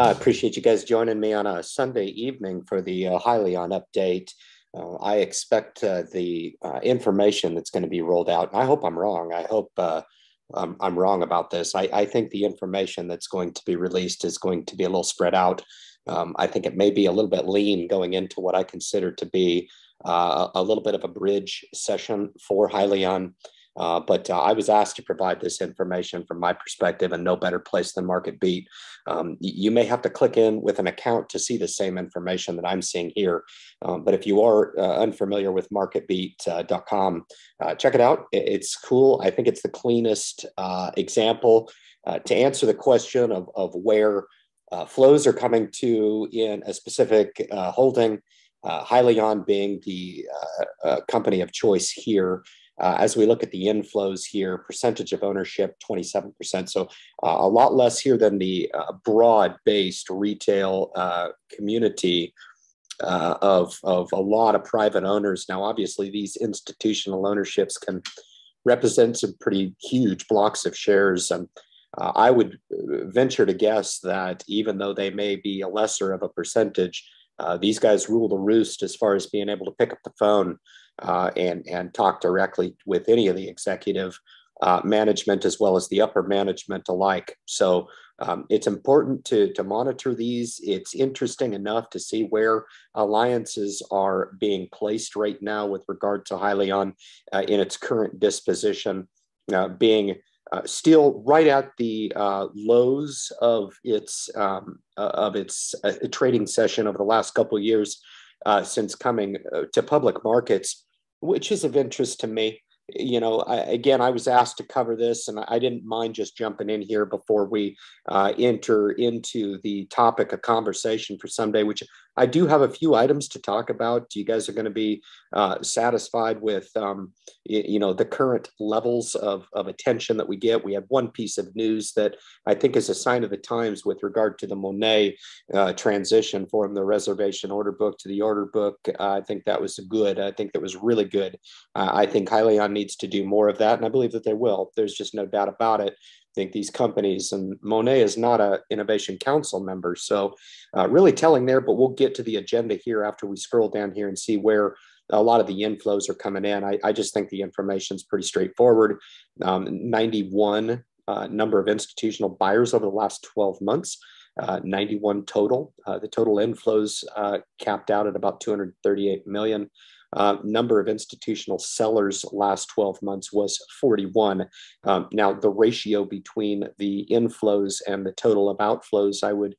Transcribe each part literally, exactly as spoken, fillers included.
I uh, appreciate you guys joining me on a Sunday evening for the uh, Hyliion update. Uh, I expect uh, the uh, information that's going to be rolled out, and I hope I'm wrong. I hope uh, um, I'm wrong about this. I, I think the information that's going to be released is going to be a little spread out. Um, I think it may be a little bit lean going into what I consider to be uh, a little bit of a bridge session for Hyliion. Uh, but uh, I was asked to provide this information from my perspective, and no better place than MarketBeat. Um, you may have to click in with an account to see the same information that I'm seeing here. Um, but if you are uh, unfamiliar with market beat dot com, uh, check it out. It's cool. I think it's the cleanest uh, example uh, to answer the question of, of where uh, flows are coming to in a specific uh, holding, uh, Hyliion being the uh, uh, company of choice here. Uh, as we look at the inflows here, percentage of ownership, twenty-seven percent. So uh, a lot less here than the uh, broad-based retail uh, community uh, of, of a lot of private owners. Now, obviously, these institutional ownerships can represent some pretty huge blocks of shares. Um, uh, I would venture to guess that even though they may be a lesser of a percentage, uh, these guys rule the roost as far as being able to pick up the phone Uh, and, and talk directly with any of the executive uh, management as well as the upper management alike. So um, it's important to, to monitor these. It's interesting enough to see where alliances are being placed right now with regard to Hyliion uh, in its current disposition, uh, being uh, still right at the uh, lows of its, um, uh, of its uh, trading session over the last couple of years uh, since coming uh, to public markets, which is of interest to me. You know, I, again, I was asked to cover this, and I didn't mind just jumping in here before we uh, enter into the topic of conversation for someday, which I do have a few items to talk about. You guys are going to be uh, satisfied with, um, you know, the current levels of, of attention that we get. We had one piece of news that I think is a sign of the times with regard to the Monet uh, transition from the reservation order book to the order book. Uh, I think that was good. I think that was really good. Uh, I think Hyliion needs to do more of that, and I believe that they will. There's just no doubt about it. I think these companies, and Monet is not an Innovation Council member, so uh, really telling there, but we'll get to the agenda here after we scroll down here and see where a lot of the inflows are coming in. I, I just think the information is pretty straightforward. Um, ninety-one uh, number of institutional buyers over the last twelve months, uh, ninety-one total. Uh, the total inflows uh, capped out at about two hundred thirty-eight million. Uh, number of institutional sellers last twelve months was forty-one. Um, now, the ratio between the inflows and the total of outflows, I would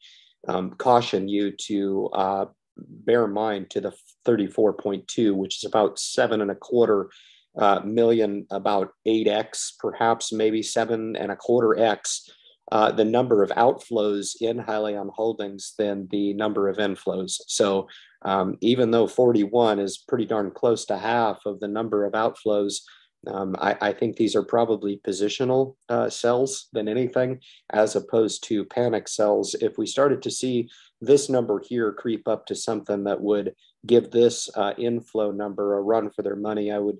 um, caution you to uh, bear in mind to the thirty-four point two, which is about seven and a quarter uh, million, about eight X, perhaps maybe seven and a quarter X, Uh, the number of outflows in Hyliion Holdings than the number of inflows. So um, even though forty-one is pretty darn close to half of the number of outflows, um, I, I think these are probably positional uh, sells than anything, as opposed to panic sells. If we started to see this number here creep up to something that would give this uh, inflow number a run for their money, I would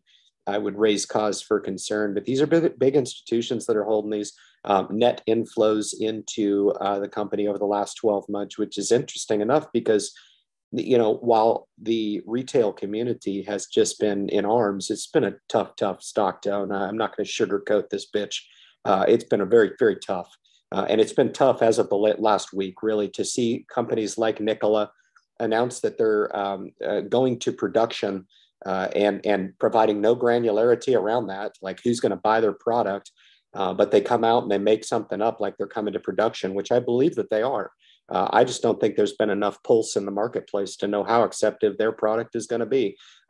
I would raise cause for concern. But these are big, big institutions that are holding these. Um, net inflows into uh, the company over the last twelve months, which is interesting enough because, you know, while the retail community has just been in arms, it's been a tough, tough stock to own. I'm not going to sugarcoat this bitch. Uh, it's been a very, very tough. Uh, and it's been tough as of the last week, really, to see companies like Nikola announce that they're um, uh, going to production uh, and, and providing no granularity around that, like who's going to buy their product. Uh, but they come out and they make something up like they're coming to production, which I believe that they are. Uh, I just don't think there's been enough pulse in the marketplace to know how accepted their product is going to be.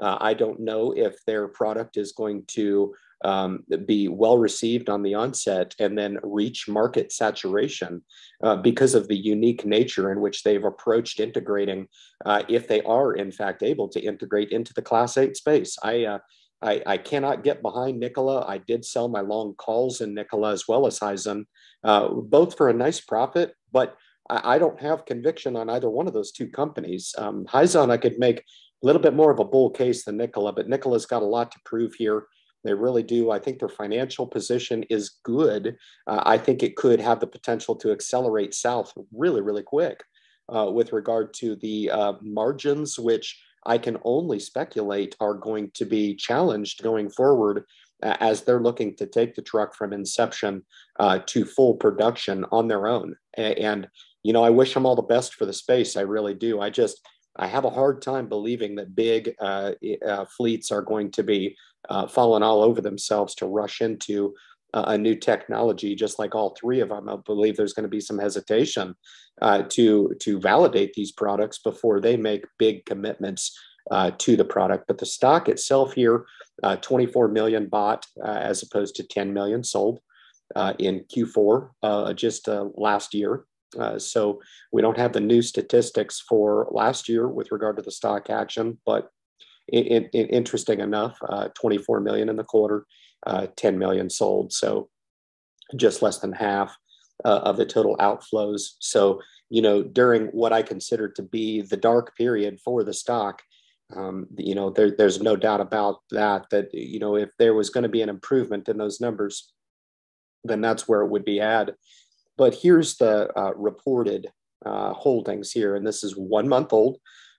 Uh, I don't know if their product is going to um, be well received on the onset and then reach market saturation uh, because of the unique nature in which they've approached integrating, uh, if they are, in fact, able to integrate into the Class eight space. I uh, I, I cannot get behind Nikola. I did sell my long calls in Nikola as well as Hyzon, uh, both for a nice profit, but I, I don't have conviction on either one of those two companies. Um, Hyzon, I could make a little bit more of a bull case than Nikola, but Nikola's got a lot to prove here. They really do. I think their financial position is good. Uh, I think it could have the potential to accelerate south really, really quick uh, with regard to the uh, margins, which I can only speculate are going to be challenged going forward uh, as they're looking to take the truck from inception uh, to full production on their own. And, and, you know, I wish them all the best for the space. I really do. I just, I have a hard time believing that big uh, uh, fleets are going to be uh, falling all over themselves to rush into uh, a new technology, just like all three of them. I believe there's going to be some hesitation uh, to, to validate these products before they make big commitments uh, to the product. But the stock itself here, uh, twenty-four million bought uh, as opposed to ten million sold uh, in Q four uh, just uh, last year. Uh, so we don't have the new statistics for last year with regard to the stock action, but it, it, interesting enough, uh, twenty-four million in the quarter, uh, ten million sold. So just less than half uh, of the total outflows. So, you know, during what I consider to be the dark period for the stock, um, you know, there, there's no doubt about that, that, you know, if there was going to be an improvement in those numbers, then that's where it would be had. But here's the uh, reported uh, holdings here, and this is one month old,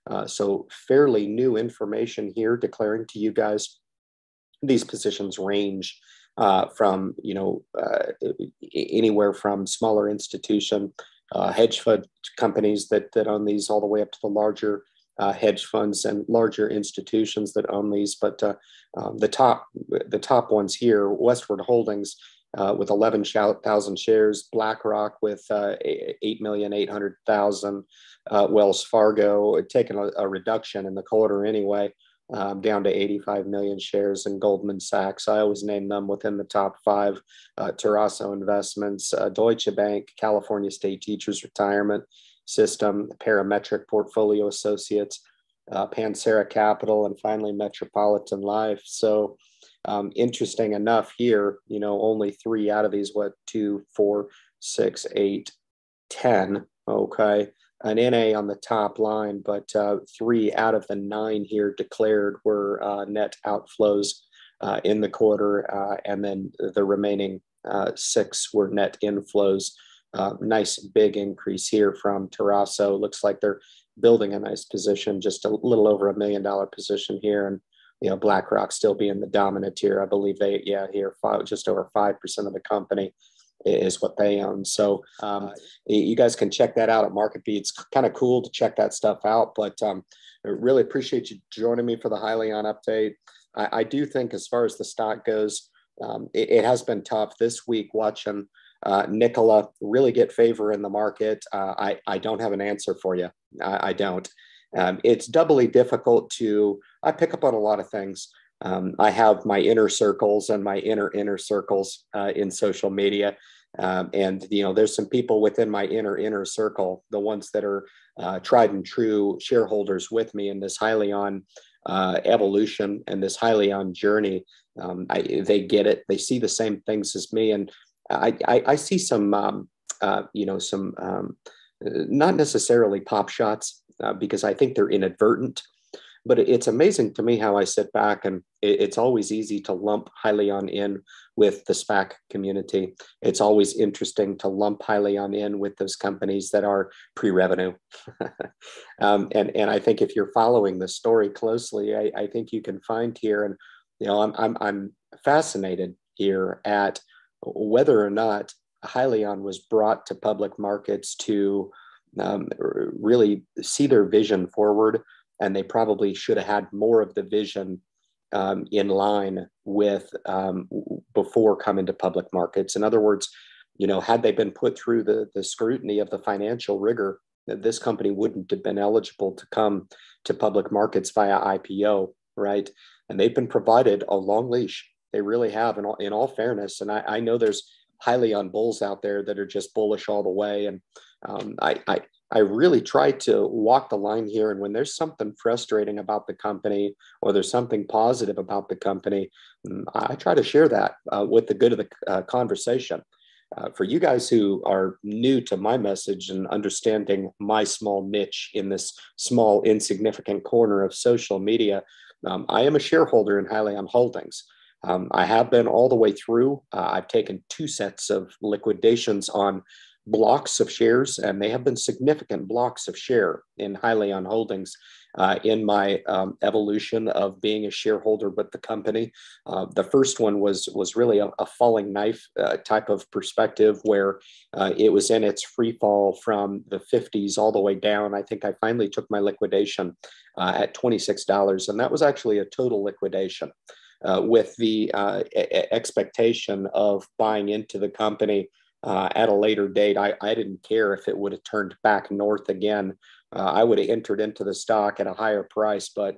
uh, so fairly new information here, declaring to you guys these positions range uh, from, you know, uh, anywhere from smaller institution uh, hedge fund companies that that own these, all the way up to the larger uh, hedge funds and larger institutions that own these. But uh, um, the top the top ones here, Westwood Holdings. Uh, with eleven thousand shares, BlackRock with uh, eight million eight hundred thousand, uh, Wells Fargo taking a, a reduction in the quarter anyway, um, down to eighty-five million shares, and Goldman Sachs. I always name them within the top five, uh, Tarasso Investments, uh, Deutsche Bank, California State Teachers Retirement System, Parametric Portfolio Associates, uh, Pancera Capital, and finally Metropolitan Life. So, Um, interesting enough here, you know, only three out of these, what, two, four, six, eight, ten, okay, an N A on the top line, but uh, three out of the nine here declared were uh, net outflows uh, in the quarter, uh, and then the remaining uh, six were net inflows. Uh, nice big increase here from Tarasso. Looks like they're building a nice position, just a little over a million dollar position here, and you know, BlackRock still being the dominant tier. I believe they, yeah, here, five, just over five percent of the company is what they own. So um, you guys can check that out at MarketBeat. It's kind of cool to check that stuff out, but um, I really appreciate you joining me for the Hyliion update. I, I do think as far as the stock goes, um, it, it has been tough this week watching uh, Nikola really get favor in the market. Uh, I, I don't have an answer for you. I, I don't. Um, it's doubly difficult to, I pick up on a lot of things. Um, I have my inner circles and my inner inner circles uh, in social media. Um, and, you know, there's some people within my inner inner circle, the ones that are uh, tried and true shareholders with me in this Hyliion uh, evolution and this Hyliion journey. Um, I, they get it. They see the same things as me. And I, I, I see some, um, uh, you know, some um, not necessarily pop shots. Uh, because I think they're inadvertent, but it's amazing to me how I sit back and it, it's always easy to lump Hyliion in with the SPAC community. It's always interesting to lump Hyliion in with those companies that are pre-revenue. um, and, and I think if you're following the story closely, I, I think you can find here, and, you know, I'm, I'm, I'm fascinated here at whether or not Hyliion was brought to public markets to Um, really see their vision forward, and they probably should have had more of the vision um, in line with um, before coming to public markets. In other words, you know, had they been put through the, the scrutiny of the financial rigor, this company wouldn't have been eligible to come to public markets via I P O, right? And they've been provided a long leash. They really have, in all, in all fairness. And I, I know there's Hyliion bulls out there that are just bullish all the way. And um, I, I, I really try to walk the line here. And when there's something frustrating about the company, or there's something positive about the company, I try to share that uh, with the good of the uh, conversation. Uh, for you guys who are new to my message and understanding my small niche in this small, insignificant corner of social media, um, I am a shareholder in Hyliion Holdings. Um, I have been all the way through. Uh, I've taken two sets of liquidations on blocks of shares, and they have been significant blocks of share in Hyliion Holdings uh, in my um, evolution of being a shareholder with the company. Uh, the first one was, was really a, a falling knife uh, type of perspective where uh, it was in its free fall from the fifties all the way down. I think I finally took my liquidation uh, at twenty-six dollars, and that was actually a total liquidation uh, with the uh, a- expectation of buying into the company Uh, at a later date. I, I didn't care if it would have turned back north again. Uh, I would have entered into the stock at a higher price, but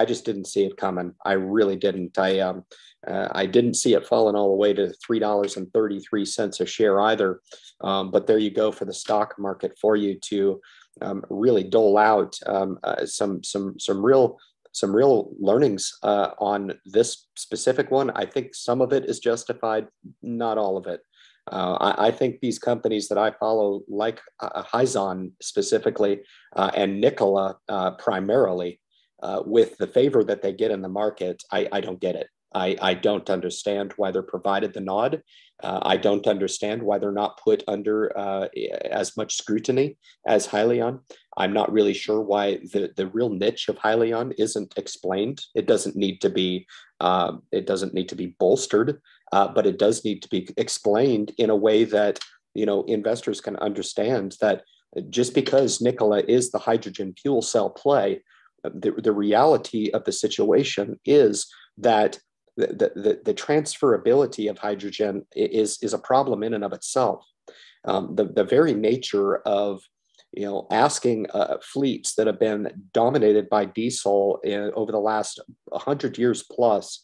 I just didn't see it coming. I really didn't. I um, uh, I didn't see it falling all the way to three dollars and thirty-three cents a share either. Um, but there you go for the stock market for you to um, really dole out um, uh, some some some real some real learnings uh, on this specific one. I think some of it is justified, not all of it. Uh, I, I think these companies that I follow, like uh, Hyzon specifically, uh, and Nikola uh, primarily, uh, with the favor that they get in the market, I, I don't get it. I, I don't understand why they're provided the nod. Uh, I don't understand why they're not put under uh, as much scrutiny as Hyliion. I'm not really sure why the, the real niche of Hyliion isn't explained. It doesn't need to be. Uh, it doesn't need to be bolstered. Uh, but it does need to be explained in a way that, you know, investors can understand that just because Nikola is the hydrogen fuel cell play, the, the reality of the situation is that the, the, the transferability of hydrogen is, is a problem in and of itself. Um, the, the very nature of, you know, asking uh, fleets that have been dominated by diesel in, over the last one hundred years plus,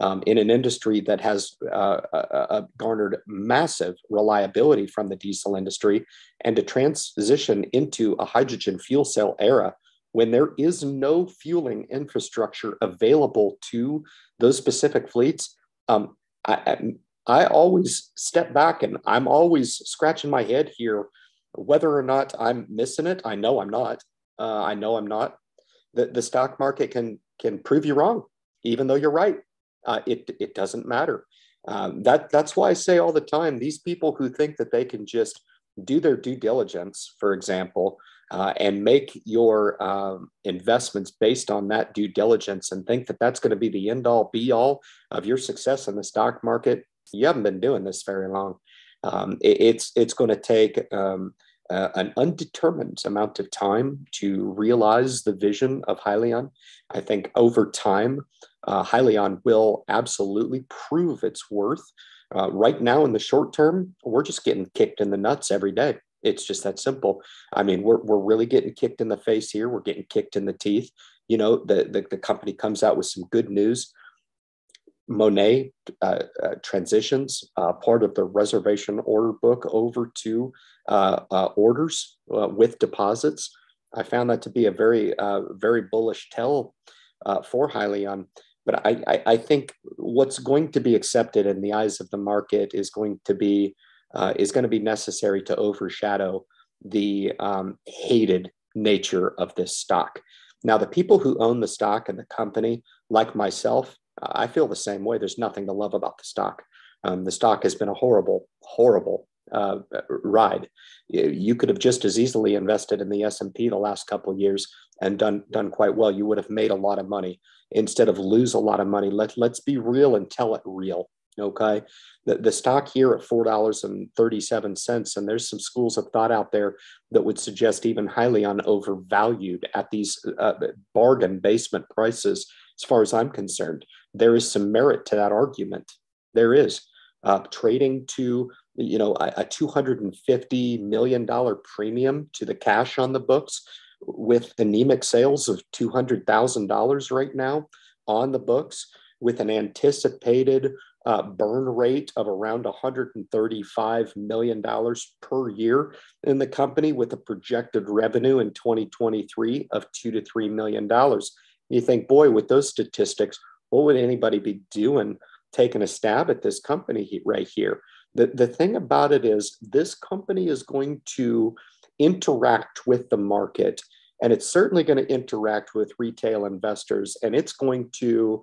Um, in an industry that has uh, uh, garnered massive reliability from the diesel industry, and to transition into a hydrogen fuel cell era when there is no fueling infrastructure available to those specific fleets, um, I, I always step back and I'm always scratching my head here, whether or not I'm missing it. I know I'm not. Uh, I know I'm not. The, the stock market can can prove you wrong, even though you're right. Uh, it it doesn't matter. Um, that that's why I say all the time, these people who think that they can just do their due diligence, for example, uh, and make your um, investments based on that due diligence and think that that's going to be the end all be all of your success in the stock market. You haven't been doing this very long. Um, it, it's it's going to take um, uh, an undetermined amount of time to realize the vision of Hyliion. I think over time, Uh, Hyliion will absolutely prove its worth. Uh, right now, in the short term, we're just getting kicked in the nuts every day. It's just that simple. I mean, we're we're really getting kicked in the face here. We're getting kicked in the teeth. You know, the the, the company comes out with some good news. Monet uh, uh, transitions uh, part of the reservation order book over to uh, uh, orders uh, with deposits. I found that to be a very uh, very bullish tell uh, for Hyliion. But I, I, I think what's going to be accepted in the eyes of the market is going to be uh, is going to be necessary to overshadow the um, hated nature of this stock. Now, the people who own the stock and the company, like myself, I feel the same way. There's nothing to love about the stock. Um, the stock has been a horrible, horrible uh, ride. You could have just as easily invested in the S and P the last couple of years and done done quite well. You would have made a lot of money instead of lose a lot of money. Let, let's be real and tell it real, okay? The, the stock here at four dollars and thirty-seven cents, and there's some schools of thought out there that would suggest even Hyliion overvalued at these uh, bargain basement prices. As far as I'm concerned, there is some merit to that argument. There is. Uh, trading to, you know, a, a two hundred fifty million dollars premium to the cash on the books, with anemic sales of two hundred thousand dollars right now on the books, with an anticipated uh, burn rate of around one hundred thirty-five million dollars per year in the company, with a projected revenue in twenty twenty-three of two to three million dollars. You think, boy, with those statistics, what would anybody be doing taking a stab at this company right here? The, the thing about it is, this company is going to interact with the market, and it's certainly going to interact with retail investors, and it's going to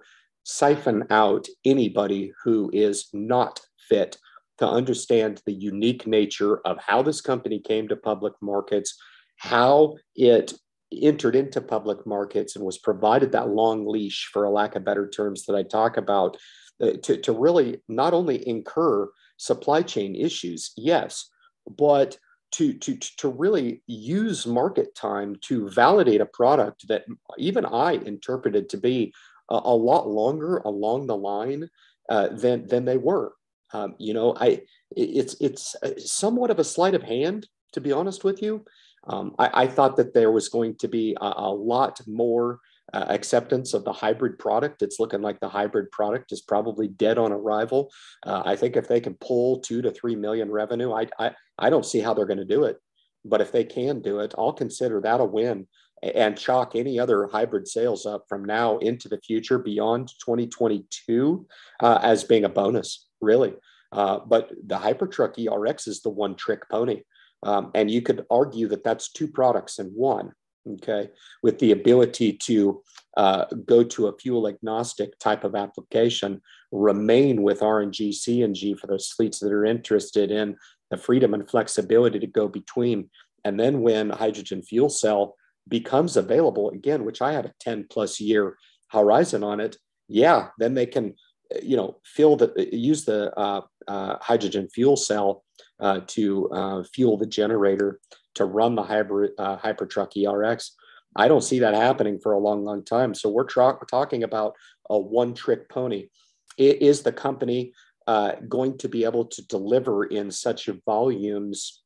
siphon out anybody who is not fit to understand the unique nature of how this company came to public markets, how it entered into public markets and was provided that long leash, for a lack of better terms, that I talk about, uh, to, to really not only incur supply chain issues, yes, but to, to, to really use market time to validate a product that even I interpreted to be a, a lot longer along the line uh, than, than they were. Um, you know, I it's it's somewhat of a sleight of hand, to be honest with you. Um, I, I thought that there was going to be a, a lot more uh, acceptance of the hybrid product. It's looking like the hybrid product is probably dead on arrival. Uh, I think if they can pull two to three million revenue, I I, I don't see how they're going to do it. But if they can do it, I'll consider that a win and chalk any other hybrid sales up from now into the future beyond twenty twenty-two uh, as being a bonus. Really. Uh, but the HyperTruck E R X is the one trick pony. Um, and you could argue that that's two products in one, okay, with the ability to uh, go to a fuel agnostic type of application, remain with R N G, C N G for those fleets that are interested in the freedom and flexibility to go between. And then when hydrogen fuel cell becomes available again, which I have a ten plus year horizon on it, yeah, then they can you know, fill the use the uh, uh, hydrogen fuel cell uh, to uh, fuel the generator to run the hybrid uh, HyperTruck E R X. I don't see that happening for a long, long time. So we're tra- talking about a one-trick pony. It is the company uh, going to be able to deliver in such volumes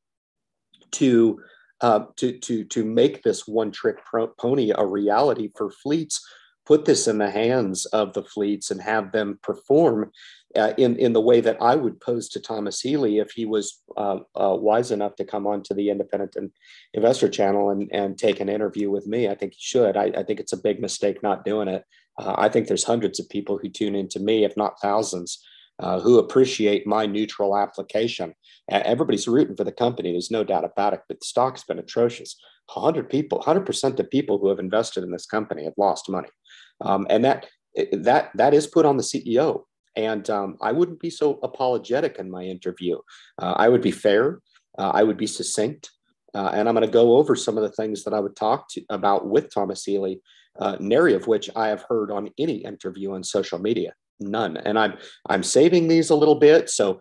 to uh, to to to make this one-trick pro- pony a reality for fleets? Put this in the hands of the fleets and have them perform uh, in, in the way that I would pose to Thomas Healy if he was uh, uh, wise enough to come on to the Independent Investor Channel and, and take an interview with me. I think he should. I, I think it's a big mistake not doing it. Uh, I think there's hundreds of people who tune into me, if not thousands, uh, who appreciate my neutral application. Uh, everybody's rooting for the company. There's no doubt about it, but the stock's been atrocious. one hundred people, one hundred percent of people who have invested in this company have lost money. Um, and that that that is put on the C E O. And um, I wouldn't be so apologetic in my interview. Uh, I would be fair. Uh, I would be succinct. Uh, and I'm going to go over some of the things that I would talk to, about with Thomas Healy, uh, nary of which I have heard on any interview on social media. None. And I'm I'm saving these a little bit. So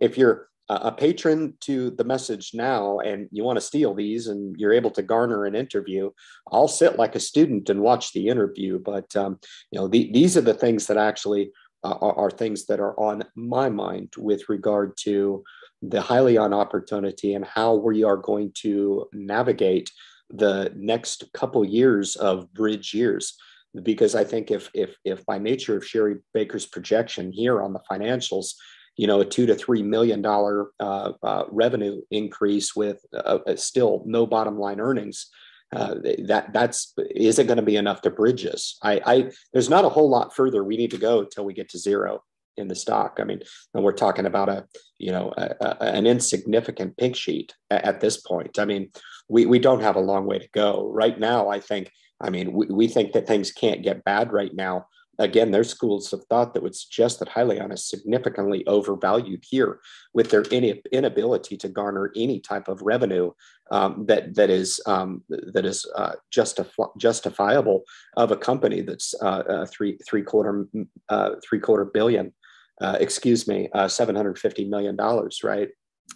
if you're a patron to the message now, and you want to steal these and you're able to garner an interview, I'll sit like a student and watch the interview. But, um, you know, the, these are the things that actually uh, are, are things that are on my mind with regard to the Hyliion opportunity and how we are going to navigate the next couple years of bridge years. Because I think if, if, if by nature of Sherry Baker's projection here on the financials, you know, a two to three million dollar uh, uh, revenue increase with uh, uh, still no bottom line earnings. Uh, that that's isn't going to be enough to bridge us. I, I there's not a whole lot further we need to go until we get to zero in the stock. I mean, and we're talking about a you know a, a, an insignificant pink sheet at, at this point. I mean, we we don't have a long way to go right now. I think. I mean, we, we think that things can't get bad right now. Again, there's schools of thought that would suggest that Hyliion is significantly overvalued here with their in- inability to garner any type of revenue um, that, that is um, that is uh, justif- justifiable of a company that's uh, uh, three three quarter uh, three quarter billion, uh, excuse me, uh, seven hundred fifty million dollars, right?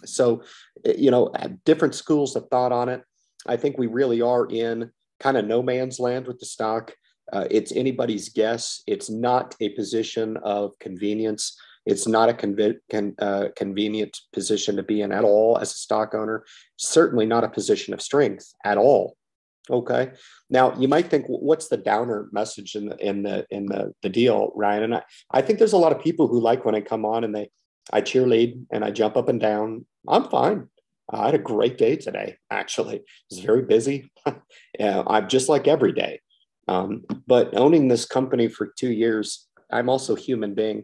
So, you know, different schools of thought on it. I think we really are in kind of no man's land with the stock. Uh, it's anybody's guess. It's not a position of convenience. It's not a conv- con, uh, convenient position to be in at all as a stock owner. Certainly not a position of strength at all. Okay. Now you might think, what's the downer message in the in the in the, the deal, Ryan? And I, I think there's a lot of people who like when I come on and they I cheerlead and I jump up and down. I'm fine. I had a great day today. Actually, it was very busy. yeah, I'm just like every day. Um, but owning this company for two years, I'm also a human being.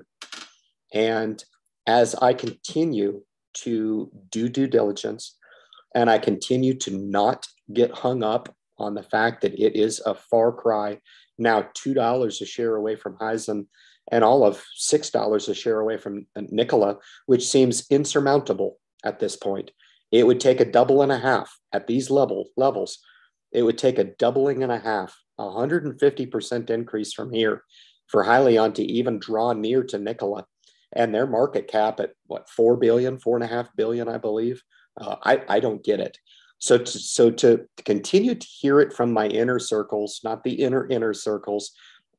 And as I continue to do due diligence and I continue to not get hung up on the fact that it is a far cry now two dollars a share away from Hyzon and all of six dollars a share away from Nikola, which seems insurmountable at this point. It would take a double and a half at these level, levels. It would take a doubling and a half, one hundred fifty percent increase from here for Hyliion to even draw near to Nikola, and their market cap at what, four billion dollars, four point five billion dollars, I believe. Uh, I, I don't get it. So to, so to continue to hear it from my inner circles, not the inner inner circles,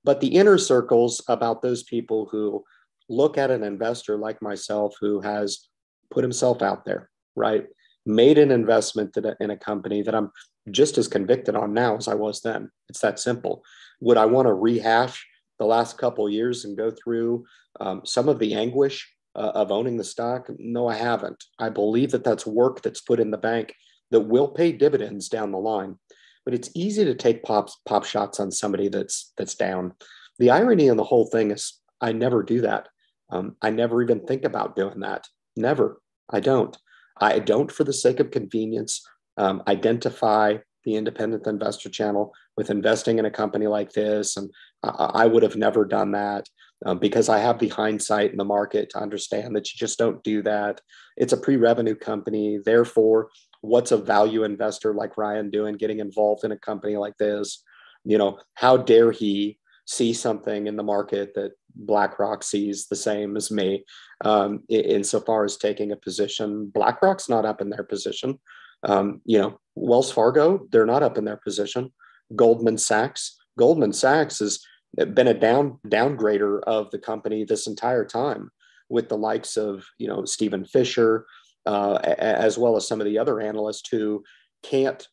but the inner circles about those people who look at an investor like myself who has put himself out there, right? Made an investment that, in a company that I'm just as convicted on now as I was then. It's that simple. Would I want to rehash the last couple of years and go through um, some of the anguish uh, of owning the stock? No, I haven't. I believe that that's work that's put in the bank that will pay dividends down the line. But it's easy to take pop, pop shots on somebody that's that's down. The irony in the whole thing is I never do that. Um, I never even think about doing that. Never. I don't. I don't, for the sake of convenience, um, identify the Independent Investor Channel with investing in a company like this. And I, I would have never done that um, because I have the hindsight in the market to understand that you just don't do that. It's a pre-revenue company. Therefore, what's a value investor like Ryan doing getting involved in a company like this? You know, how dare he see something in the market that BlackRock sees the same as me um, insofar as taking a position? BlackRock's not up in their position. Um, you know, Wells Fargo, they're not up in their position. Goldman Sachs, Goldman Sachs has been a down downgrader of the company this entire time with the likes of, you know, Stephen Fisher, uh, as well as some of the other analysts who can't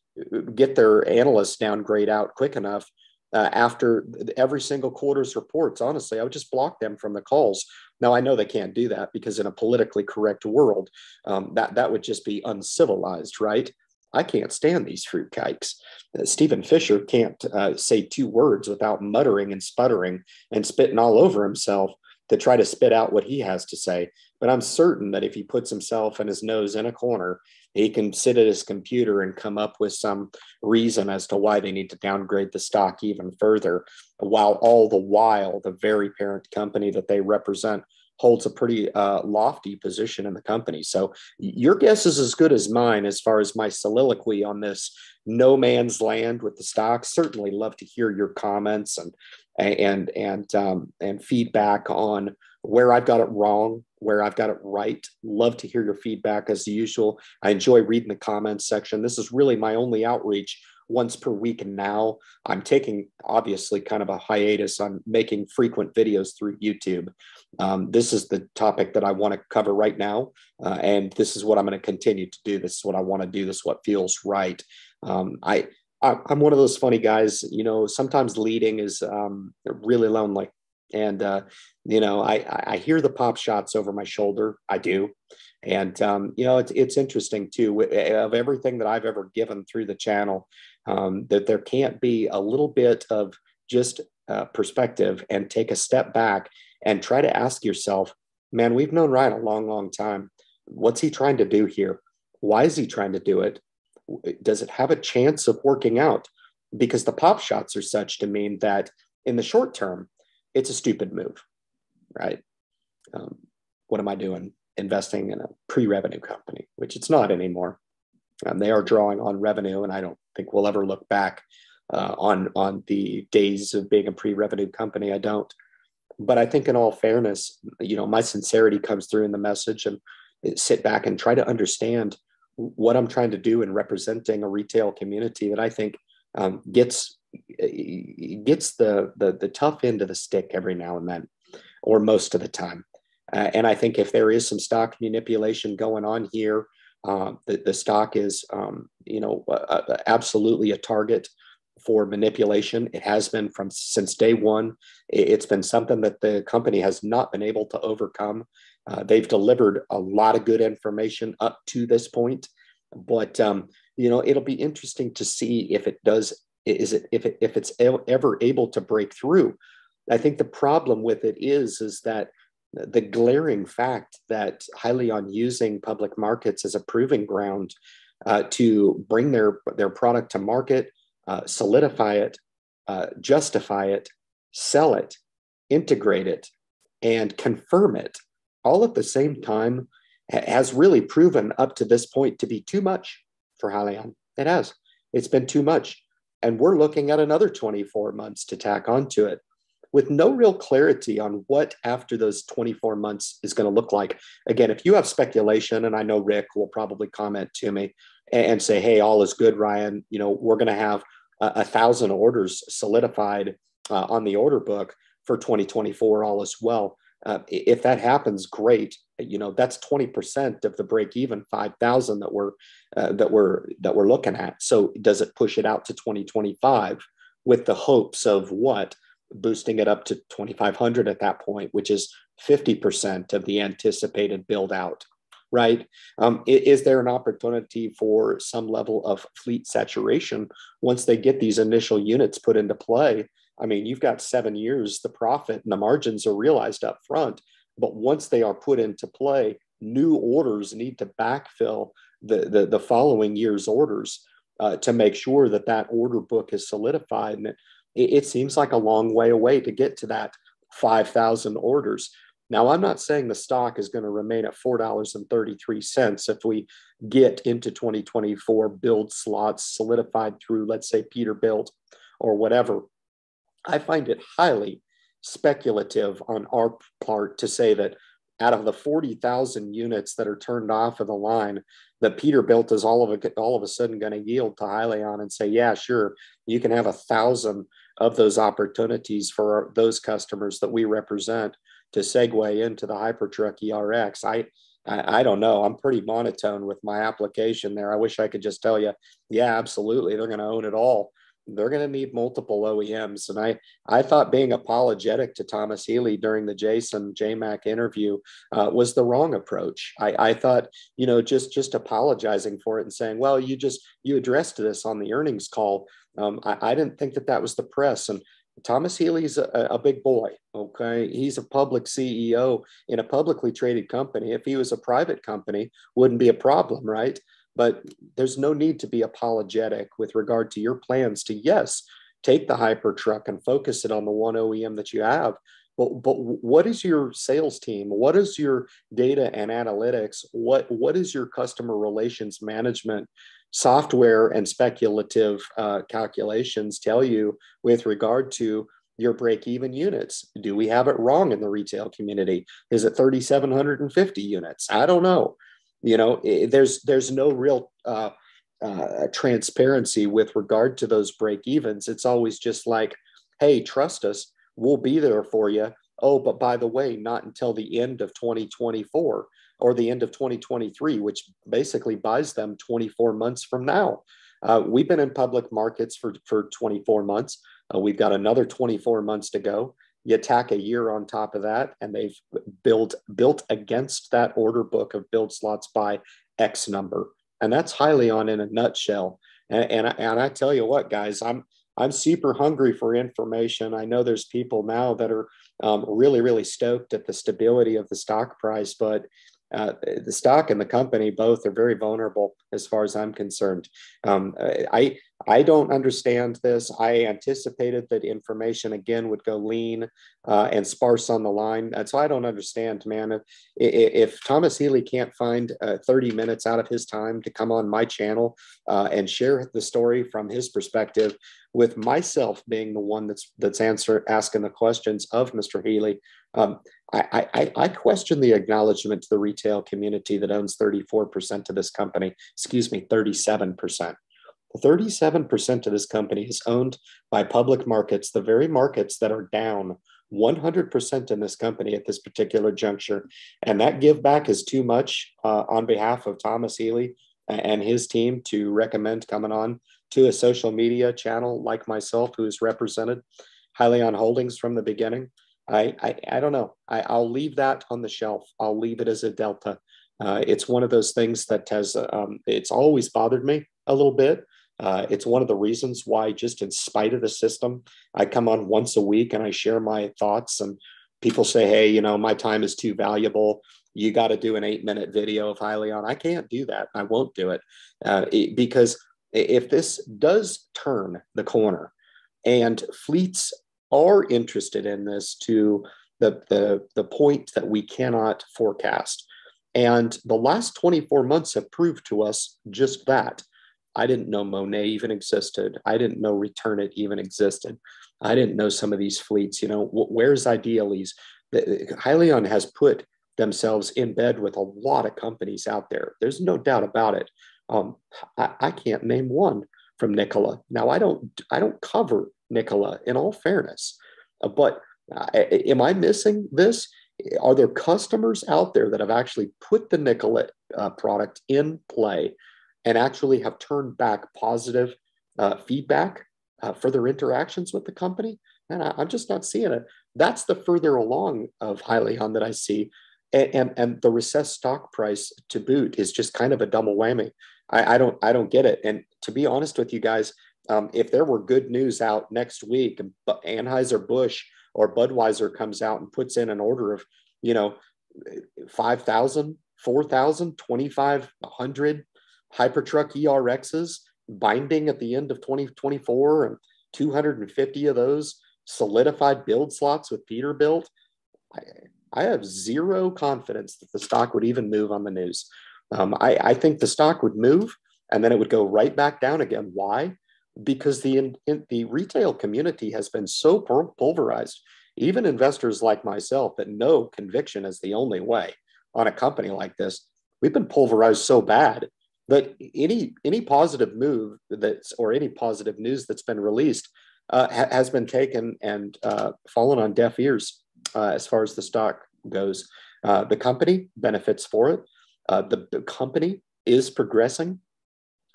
get their analysts downgrade out quick enough. Uh, after every single quarter's reports, honestly, I would just block them from the calls. Now, I know they can't do that because in a politically correct world, um, that, that would just be uncivilized, right? I can't stand these fruitcakes. Uh, Stephen Fisher can't uh, say two words without muttering and sputtering and spitting all over himself to try to spit out what he has to say. But I'm certain that if he puts himself and his nose in a corner, he can sit at his computer and come up with some reason as to why they need to downgrade the stock even further, while all the while the very parent company that they represent holds a pretty uh, lofty position in the company. So your guess is as good as mine as far as my soliloquy on this no man's land with the stock. Certainly love to hear your comments and and and um, and feedback on where I've got it wrong, where I've got it right. Love to hear your feedback as usual. I enjoy reading the comments section. This is really my only outreach once per week. And now I'm taking obviously kind of a hiatus on making frequent videos through YouTube. Um, this is the topic that I want to cover right now. Uh, and this is what I'm going to continue to do. This is what I want to do. This is what feels right. Um, I, I, I'm one of those funny guys, you know, sometimes leading is um, really lonely. And, uh, you know, I, I hear the pop shots over my shoulder. I do. And, um, you know, it's, it's interesting, too, of everything that I've ever given through the channel, um, that there can't be a little bit of just uh, perspective and take a step back and try to ask yourself, man, we've known Ryan a long, long time. What's he trying to do here? Why is he trying to do it? Does it have a chance of working out? Because the pop shots are such to mean that in the short term, it's a stupid move, right? Um, what am I doing? Investing in a pre-revenue company, which it's not anymore. Um, they are drawing on revenue, and I don't think we'll ever look back uh, on, on the days of being a pre-revenue company. I don't. But I think in all fairness, you know, my sincerity comes through in the message, and sit back and try to understand what I'm trying to do in representing a retail community that I think um, gets It gets the, the the tough end of the stick every now and then, or most of the time. Uh, and I think if there is some stock manipulation going on here, uh, the, the stock is, um, you know, uh, absolutely a target for manipulation. It has been from since day one. It's been something that the company has not been able to overcome. Uh, they've delivered a lot of good information up to this point, but um, you know, it'll be interesting to see if it does. Is it if it, if it's ever able to break through? I think the problem with it is is that the glaring fact that Hyliion using public markets as a proving ground uh, to bring their their product to market, uh, solidify it, uh, justify it, sell it, integrate it, and confirm it all at the same time has really proven up to this point to be too much for Hyliion. It has. It's been too much. And we're looking at another twenty-four months to tack onto it with no real clarity on what after those twenty-four months is going to look like. Again, if you have speculation, and I know Rick will probably comment to me and say, hey, all is good, Ryan, you know, we're going to have a, a thousand orders solidified uh, on the order book for twenty twenty-four, all is well. Uh, if that happens, great. You know, that's twenty percent of the break-even five thousand that we're uh, that we're that we're looking at. So does it push it out to twenty twenty-five with the hopes of what? Boosting it up to twenty-five hundred at that point, which is fifty percent of the anticipated build out, right? Um, is there an opportunity for some level of fleet saturation once they get these initial units put into play? I mean, you've got seven years, the profit and the margins are realized up front, but once they are put into play, new orders need to backfill the, the, the following year's orders uh, to make sure that that order book is solidified. And it, it seems like a long way away to get to that five thousand orders. Now, I'm not saying the stock is going to remain at four dollars and thirty-three cents if we get into twenty twenty-four build slots solidified through, let's say, Peterbilt or whatever. I find it highly speculative on our part to say that out of the forty thousand units that are turned off of the line, that Peterbilt is all of a, all of a sudden going to yield to Hyliion and say, yeah, sure, you can have a thousand of those opportunities for our, those customers that we represent to segue into the HyperTruck E R X. I, I, I don't know. I'm pretty monotone with my application there. I wish I could just tell you, yeah, absolutely, they're going to own it all. They're going to need multiple O E Ms. And I, I thought being apologetic to Thomas Healy during the Jason J-Mac interview uh, was the wrong approach. I, I thought, you know, just, just apologizing for it and saying, well, you just, you addressed this on the earnings call. Um, I, I didn't think that that was the press. And Thomas Healy's a, a big boy, okay? He's a public C E O in a publicly traded company. If he was a private company, wouldn't be a problem, right? But there's no need to be apologetic with regard to your plans to, yes, take the HyperTruck and focus it on the one O E M that you have. But, but what is your sales team? What is your data and analytics? What, what is your customer relations management software and speculative uh, calculations tell you with regard to your break-even units? Do we have it wrong in the retail community? Is it three thousand seven hundred fifty units? I don't know. You know, there's there's no real uh, uh, transparency with regard to those break evens. It's always just like, hey, trust us, we'll be there for you. Oh, but by the way, not until the end of twenty twenty-four or the end of twenty twenty-three, which basically buys them twenty-four months from now. Uh, we've been in public markets for, for twenty-four months. Uh, we've got another twenty-four months to go. You tack a year on top of that, and they've built built against that order book of build slots by X number, and that's Hyliion in a nutshell. And and I, and I tell you what, guys, I'm I'm super hungry for information. I know there's people now that are um, really really stoked at the stability of the stock price, but uh, the stock and the company both are very vulnerable as far as I'm concerned. Um, I. I don't understand this. I anticipated that information, again, would go lean uh, and sparse on the line. That's why I don't understand, man. If, if Thomas Healy can't find uh, thirty minutes out of his time to come on my channel uh, and share the story from his perspective, with myself being the one that's that's answer, asking the questions of Mister Healy, um, I, I, I question the acknowledgement to the retail community that owns thirty-four percent of this company, excuse me, thirty-seven percent. thirty-seven percent of this company is owned by public markets, the very markets that are down one hundred percent in this company at this particular juncture. And that give back is too much uh, on behalf of Thomas Healy and his team to recommend coming on to a social media channel like myself, who is represented Hyliion Holdings from the beginning. I, I, I don't know. I, I'll leave that on the shelf. I'll leave it as a delta. Uh, it's one of those things that has, um, it's always bothered me a little bit. Uh, it's one of the reasons why, just in spite of the system, I come on once a week and I share my thoughts, and people say, hey, you know, my time is too valuable. You got to do an eight minute video of Hyliion. I can't do that. I won't do it. Uh, it because if this does turn the corner, And fleets are interested in this to the, the, the point that we cannot forecast. And the last twenty-four months have proved to us just that. I didn't know Monet even existed. I didn't know Return It even existed. I didn't know some of these fleets, you know, where's Idealease? Hyliion has put themselves in bed with a lot of companies out there. There's no doubt about it. Um, I, I can't name one from Nikola. Now, I don't, I don't cover Nikola in all fairness, uh, but uh, am I missing this? Are there customers out there that have actually put the Nikola uh, product in play and actually have turned back positive uh, feedback uh, for their interactions with the company? And I, I'm just not seeing it. That's the further along of Hyliion that I see. And, and, and the recessed stock price to boot is just kind of a double whammy. I, I don't I don't get it. And to be honest with you guys, um, if there were good news out next week and Anheuser-Busch or Budweiser comes out and puts in an order of, you know, five thousand, four thousand, twenty-five hundred HyperTruck E R Xs binding at the end of twenty twenty-four and two hundred fifty of those solidified build slots with Peterbilt, I, I have zero confidence that the stock would even move on the news. Um, I, I think the stock would move and then it would go right back down again. Why? Because the, in, in, the retail community has been so pulverized, even investors like myself that know conviction is the only way on a company like this. We've been pulverized so bad that any, any positive move that's, or any positive news that's been released uh, ha, has been taken and uh, fallen on deaf ears. Uh, as far as the stock goes, uh, the company benefits for it. Uh, the, the company is progressing.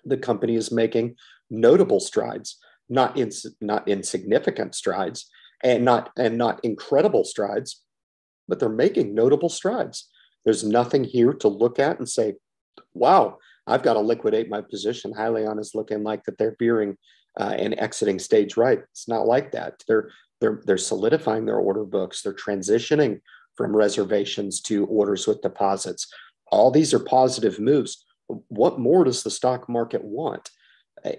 The company is making notable strides, not in, not insignificant strides, and not and not incredible strides, but they're making notable strides. There's nothing here to look at and say, "Wow, I've got to liquidate my position." Hyliion is looking like that they're veering uh, and exiting stage right. It's not like that. They're They're, they're solidifying their order books. They're transitioning from reservations to orders with deposits. All these are positive moves. What more does the stock market want?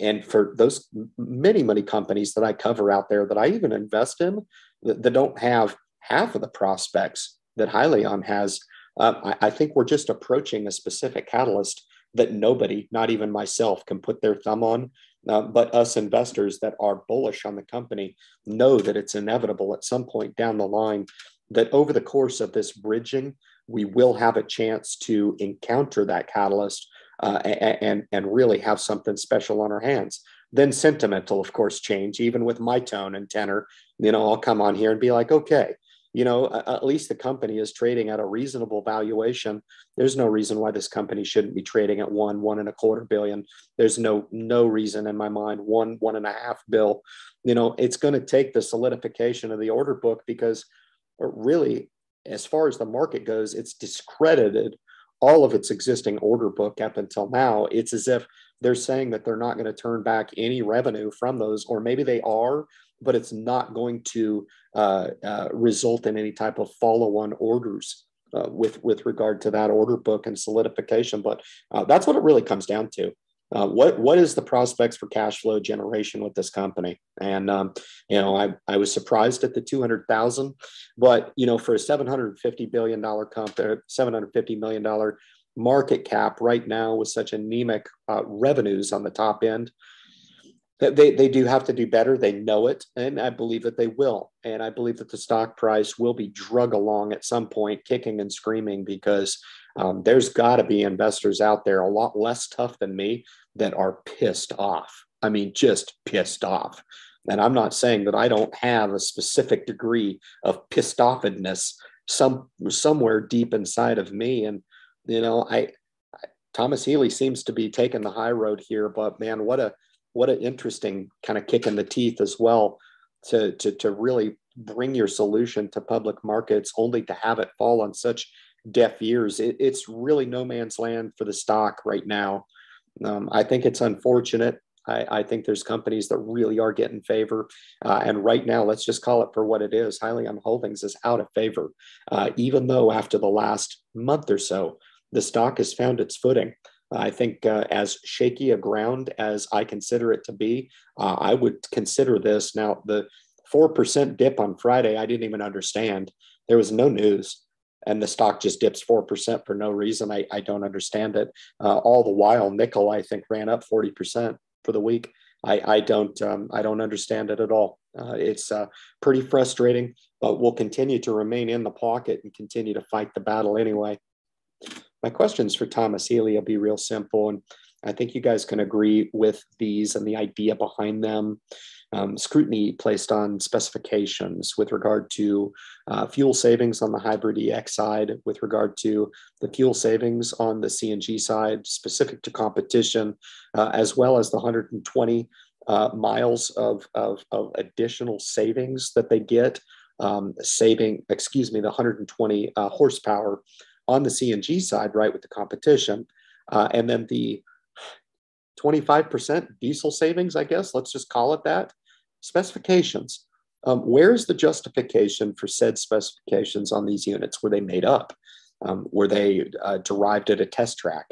And for those many, many companies that I cover out there that I even invest in that, that don't have half of the prospects that Hyliion has, um, I, I think we're just approaching a specific catalyst that nobody, not even myself, can put their thumb on. Uh, but us investors that are bullish on the company know that it's inevitable at some point down the line that over the course of this bridging, we will have a chance to encounter that catalyst uh, and, and really have something special on our hands. Then sentiment will, of course, change, even with my tone and tenor. You know, I'll come on here and be like, okay, you know, at least the company is trading at a reasonable valuation. There's no reason why this company shouldn't be trading at one, one and a quarter billion. There's no, no reason in my mind, one, one and a half bill. You know, it's going to take the solidification of the order book because really, as far as the market goes, it's discredited all of its existing order book up until now. It's as if they're saying that they're not going to turn back any revenue from those, or maybe they are, but it's not going to uh, uh, result in any type of follow-on orders uh, with, with regard to that order book and solidification. But uh, that's what it really comes down to. Uh, what, what is the prospects for cash flow generation with this company? And, um, you know, I, I was surprised at the two hundred thousand, but, you know, for a seven hundred fifty billion dollars company, seven hundred fifty million dollars market cap right now with such anemic uh, revenues on the top end, They, they do have to do better. They know it. And I believe that they will. And I believe that the stock price will be drug along at some point, kicking and screaming, because um, there's got to be investors out there a lot less tough than me that are pissed off. I mean, just pissed off. And I'm not saying that I don't have a specific degree of pissed offedness some, somewhere deep inside of me. And, you know, I, I Thomas Healy seems to be taking the high road here, but man, what a, What an interesting kind of kick in the teeth as well to, to, to really bring your solution to public markets only to have it fall on such deaf ears. It, it's really no man's land for the stock right now. Um, I think it's unfortunate. I, I think there's companies that really are getting favor. Uh, and right now, let's just call it for what it is. Hyliion Holdings is out of favor, uh, even though after the last month or so, the stock has found its footing. I think uh, as shaky a ground as I consider it to be, uh, I would consider this. Now, the four percent dip on Friday, I didn't even understand. There was no news, and the stock just dips four percent for no reason. I, I don't understand it. Uh, all the while, Nikola, I think, ran up forty percent for the week. I, I don't um, I don't understand it at all. Uh, it's uh, pretty frustrating, but we'll continue to remain in the pocket and continue to fight the battle anyway. My questions for Thomas Healy will be real simple, and I think you guys can agree with these and the idea behind them. Um, scrutiny placed on specifications with regard to uh, fuel savings on the hybrid E X side, with regard to the fuel savings on the C N G side, specific to competition, uh, as well as the one hundred twenty uh, miles of, of, of additional savings that they get, um, saving, excuse me, the one hundred twenty uh, horsepower on the C N G side, right, with the competition, uh, and then the twenty-five percent diesel savings, I guess, let's just call it that. Specifications. Um, where's the justification for said specifications on these units? Were they made up? Um, were they uh, derived at a test track?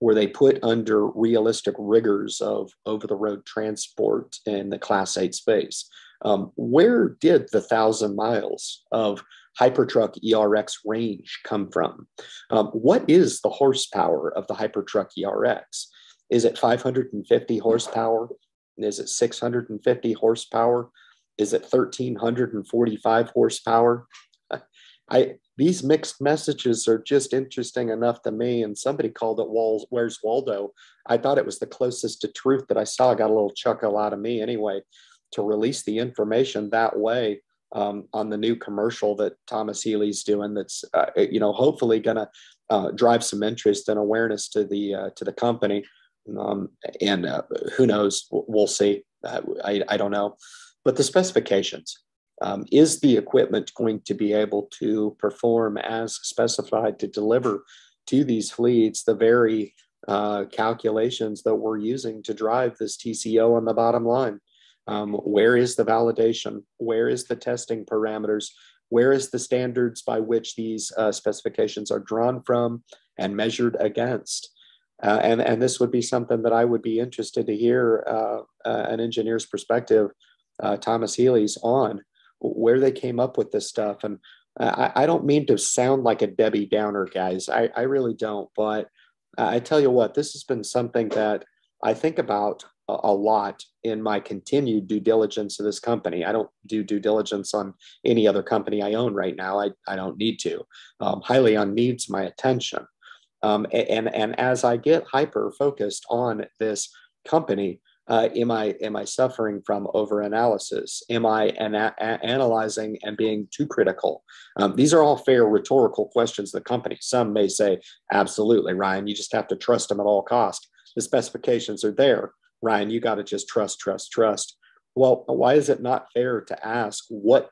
Were they put under realistic rigors of over-the-road transport in the Class eight space? Um, where did the thousand miles of HyperTruck E R X range come from? Um, what is the horsepower of the HyperTruck E R X? Is it five hundred fifty horsepower? Is it six hundred fifty horsepower? Is it one thousand three hundred forty-five horsepower? I These mixed messages are just interesting enough to me. And somebody called it Walls, Where's Waldo? I thought it was the closest to truth that I saw. I got a little chuckle out of me anyway, to release the information that way um, on the new commercial that Thomas Healy's doing that's, uh, you know, hopefully going to uh, drive some interest and awareness to the uh, to the company. Um, and uh, who knows? We'll see. Uh, I, I don't know. But the specifications, um, is the equipment going to be able to perform as specified to deliver to these fleets the very uh, calculations that we're using to drive this T C O on the bottom line? Um, where is the validation? Where is the testing parameters? Where is the standards by which these uh, specifications are drawn from and measured against? Uh, and, and this would be something that I would be interested to hear uh, uh, an engineer's perspective, uh, Thomas Healy's, on where they came up with this stuff. And I, I don't mean to sound like a Debbie Downer, guys. I, I really don't. But I tell you what, this has been something that I think about a lot in my continued due diligence of this company. I don't do due diligence on any other company I own right now. I, I don't need to. Um, Hyliion needs my attention. Um, and, and as I get hyper focused on this company, uh, am I, am I suffering from over analysis? Am I an a analyzing and being too critical? Um, these are all fair rhetorical questions of the company. Some may say, absolutely, Ryan, you just have to trust them at all costs. The specifications are there. Ryan, you got to just trust, trust, trust. Well, why is it not fair to ask what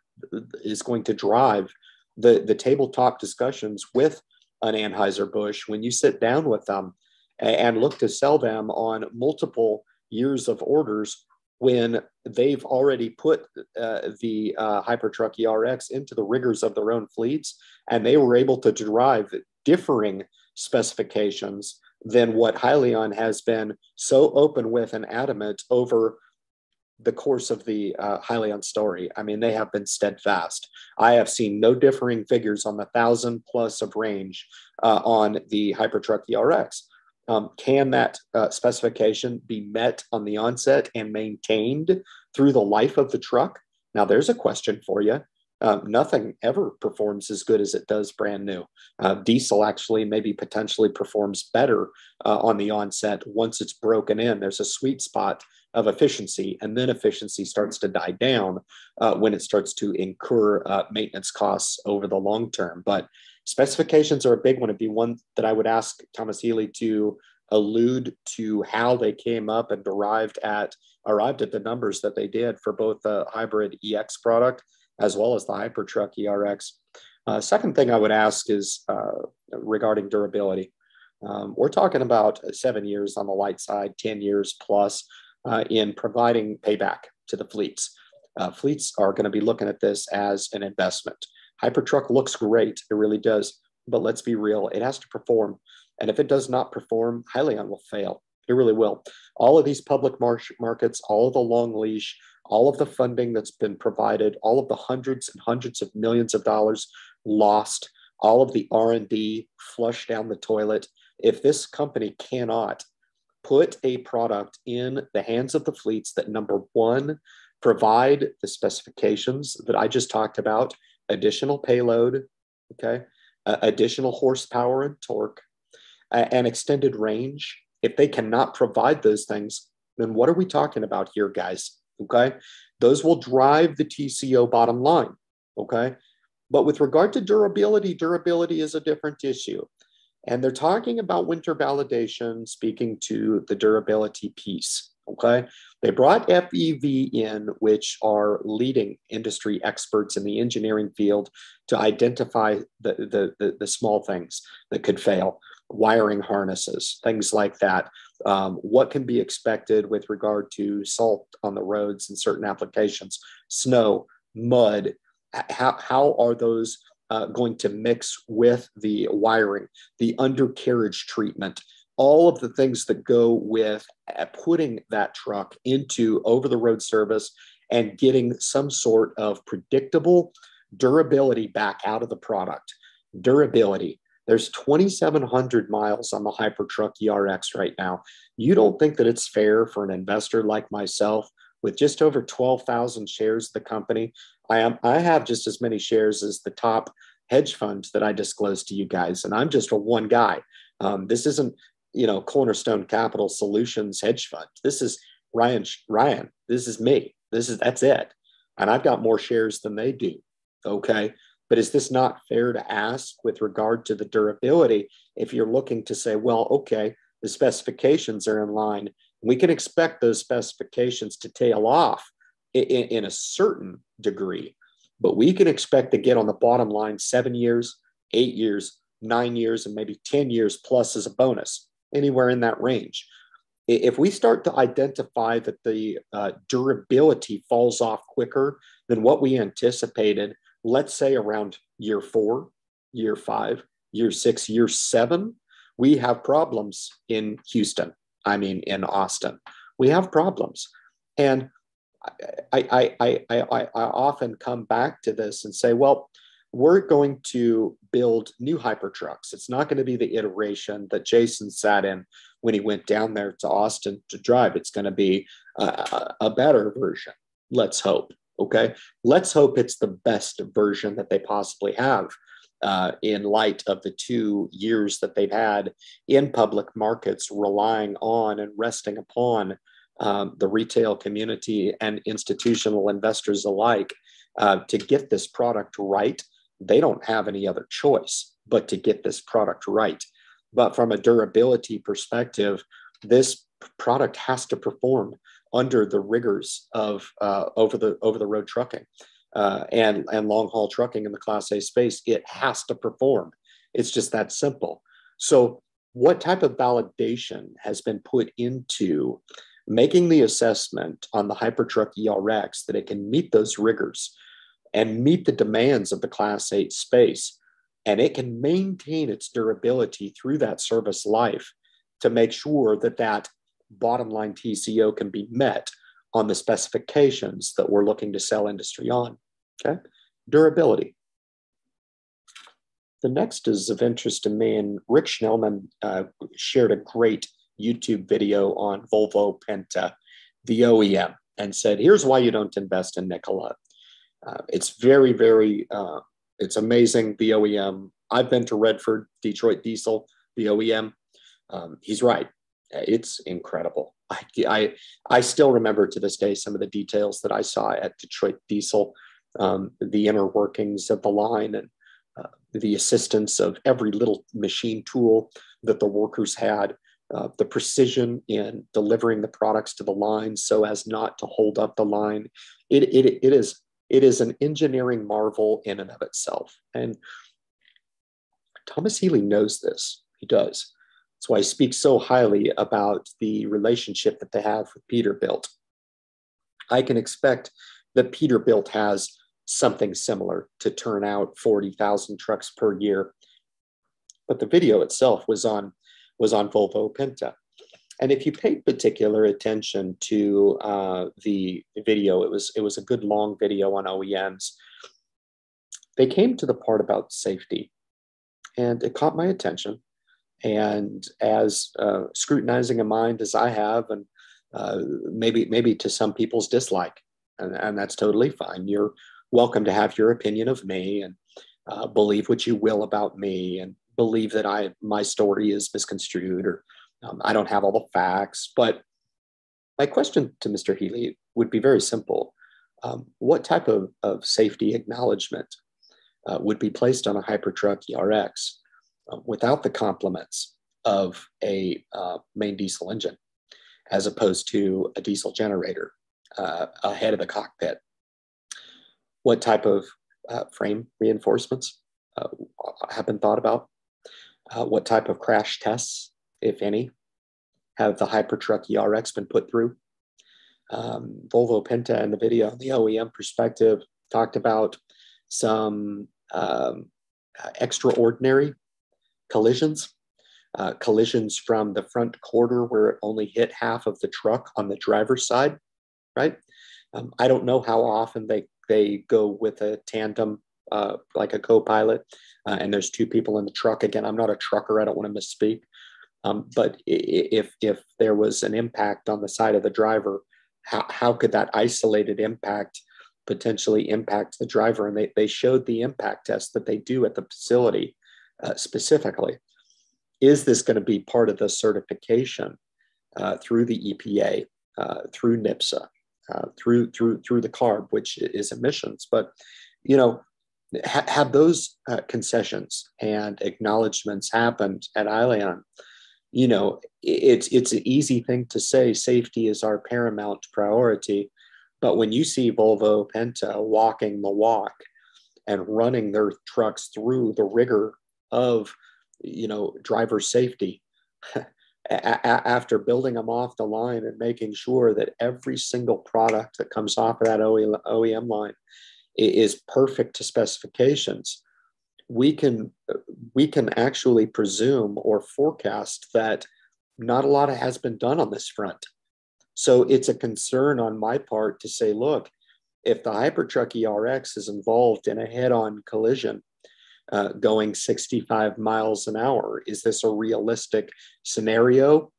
is going to drive the, the tabletop discussions with an Anheuser-Busch when you sit down with them and look to sell them on multiple years of orders when they've already put uh, the uh, HyperTruck E R X into the rigors of their own fleets, and they were able to derive differing specifications than what Hyliion has been so open with and adamant over the course of the uh, Hyliion story. I mean, they have been steadfast. I have seen no differing figures on the thousand plus of range uh, on the HyperTruck E R X. Um, can that uh, specification be met on the onset and maintained through the life of the truck? Now, there's a question for you. Um, nothing ever performs as good as it does brand new. Uh, diesel actually maybe potentially performs better uh, on the onset once it's broken in. There's a sweet spot of efficiency, and then efficiency starts to die down uh, when it starts to incur uh, maintenance costs over the long term. But specifications are a big one. It'd be one that I would ask Thomas Healy to allude to how they came up and derived at, arrived at the numbers that they did for both the hybrid E X product as well as the HyperTruck E R X. Uh, second thing I would ask is uh, regarding durability. Um, we're talking about seven years on the light side, ten years plus uh, in providing payback to the fleets. Uh, fleets are going to be looking at this as an investment. HyperTruck looks great. It really does. But let's be real. It has to perform. And if it does not perform, Hyliion will fail. It really will. All of these public mar- markets, all of the long leash, all of the funding that's been provided, all of the hundreds and hundreds of millions of dollars lost, all of the R and D flushed down the toilet. If this company cannot put a product in the hands of the fleets that, number one, provide the specifications that I just talked about, additional payload, okay, uh, additional horsepower and torque, uh, and extended range. If they cannot provide those things, then what are we talking about here, guys? Okay, those will drive the T C O bottom line. Okay, but with regard to durability, durability is a different issue. And they're talking about winter validation, speaking to the durability piece. Okay, they brought F E V in, which are leading industry experts in the engineering field to identify the, the, the, the small things that could fail, wiring harnesses, things like that. Um, what can be expected with regard to salt on the roads in certain applications, snow, mud, how, how are those uh, going to mix with the wiring, the undercarriage treatment, all of the things that go with putting that truck into over-the-road service and getting some sort of predictable durability back out of the product. Durability. There's twenty-seven hundred miles on the HyperTruck E R X right now. You don't think that it's fair for an investor like myself with just over twelve thousand shares of the company? I am, I have just as many shares as the top hedge funds that I disclosed to you guys, and I'm just a one guy. Um, this isn't, you know, Cornerstone Capital Solutions hedge fund. This is Ryan. Ryan. This is me. This is that's it. And I've got more shares than they do. Okay. But is this not fair to ask with regard to the durability? If you're looking to say, well, okay, the specifications are in line, we can expect those specifications to tail off in, in a certain degree, but we can expect to get on the bottom line seven years, eight years, nine years, and maybe ten years plus as a bonus, anywhere in that range. If we start to identify that the uh, durability falls off quicker than what we anticipated, let's say around year four, year five, year six, year seven, we have problems in Houston. I mean, in Austin, we have problems. And I, I, I, I, I often come back to this and say, well, we're going to build new Hypertrucks. It's not going to be the iteration that Jason sat in when he went down there to Austin to drive. It's going to be a, a better version. Let's hope. Okay, let's hope it's the best version that they possibly have uh, in light of the two years that they've had in public markets relying on and resting upon um, the retail community and institutional investors alike uh, to get this product right. They don't have any other choice but to get this product right. But from a durability perspective, this product has to perform under the rigors of uh, over the over the road trucking uh, and and long haul trucking in the Class A space. It has to perform. It's just that simple. So, what type of validation has been put into making the assessment on the HyperTruck E R X that it can meet those rigors and meet the demands of the Class A space, and it can maintain its durability through that service life to make sure that that bottom line T C O can be met on the specifications that we're looking to sell industry on. Okay, durability. The next is of interest to me, and Rick Schnellman uh, shared a great YouTube video on Volvo Penta, the O E M, and said, here's why you don't invest in Nikola. Uh, it's very, very, uh, it's amazing, the O E M. I've been to Redford, Detroit Diesel, the O E M. Um, he's right. It's incredible. I, I, I still remember to this day some of the details that I saw at Detroit Diesel, um, the inner workings of the line and uh, the assistance of every little machine tool that the workers had, uh, the precision in delivering the products to the line so as not to hold up the line. It, it, it, is, it is an engineering marvel in and of itself. And Thomas Healy knows this. He does. That's why I speak so highly about the relationship that they have with Peterbilt. I can expect that Peterbilt has something similar to turn out forty thousand trucks per year. But the video itself was on was on Volvo Penta. And if you paid particular attention to uh, the video, it was, it was a good long video on O E Ms. They came to the part about safety, and it caught my attention. And as uh, scrutinizing a mind as I have, and uh, maybe maybe to some people's dislike, and, and that's totally fine. You're welcome to have your opinion of me, and uh, believe what you will about me, and believe that I my story is misconstrued, or um, I don't have all the facts. But my question to Mister Healy would be very simple. Um, what type of, of safety acknowledgement uh, would be placed on a HyperTruck E R X without the complements of a uh, main diesel engine, as opposed to a diesel generator uh, ahead of the cockpit? What type of uh, frame reinforcements uh, have been thought about? Uh, what type of crash tests, if any, have the HyperTruck E R X been put through? Um, Volvo Penta in the video, the O E M perspective, talked about some um, extraordinary collisions, uh, collisions from the front quarter where it only hit half of the truck on the driver's side, right? Um, I don't know how often they, they go with a tandem, uh, like a co-pilot, uh, and there's two people in the truck. Again, I'm not a trucker. I don't want to misspeak. Um, but if, if there was an impact on the side of the driver, how, how could that isolated impact potentially impact the driver? And they, they showed the impact test that they do at the facility. Uh, specifically, is this going to be part of the certification uh, through the E P A, uh, through Nipsa, uh, through through through the CARB, which is emissions? But you know, ha have those uh, concessions and acknowledgments happened at Hyliion? You know, it's it's an easy thing to say safety is our paramount priority, but when you see Volvo Penta walking the walk and running their trucks through the rigor of, you know, driver safety, after building them off the line and making sure that every single product that comes off of that O E M line is perfect to specifications, we can, we can actually presume or forecast that not a lot has been done on this front. So it's a concern on my part to say, look, if the HyperTruck E R X is involved in a head-on collision, Uh, going sixty-five miles an hour. Is this a realistic scenario?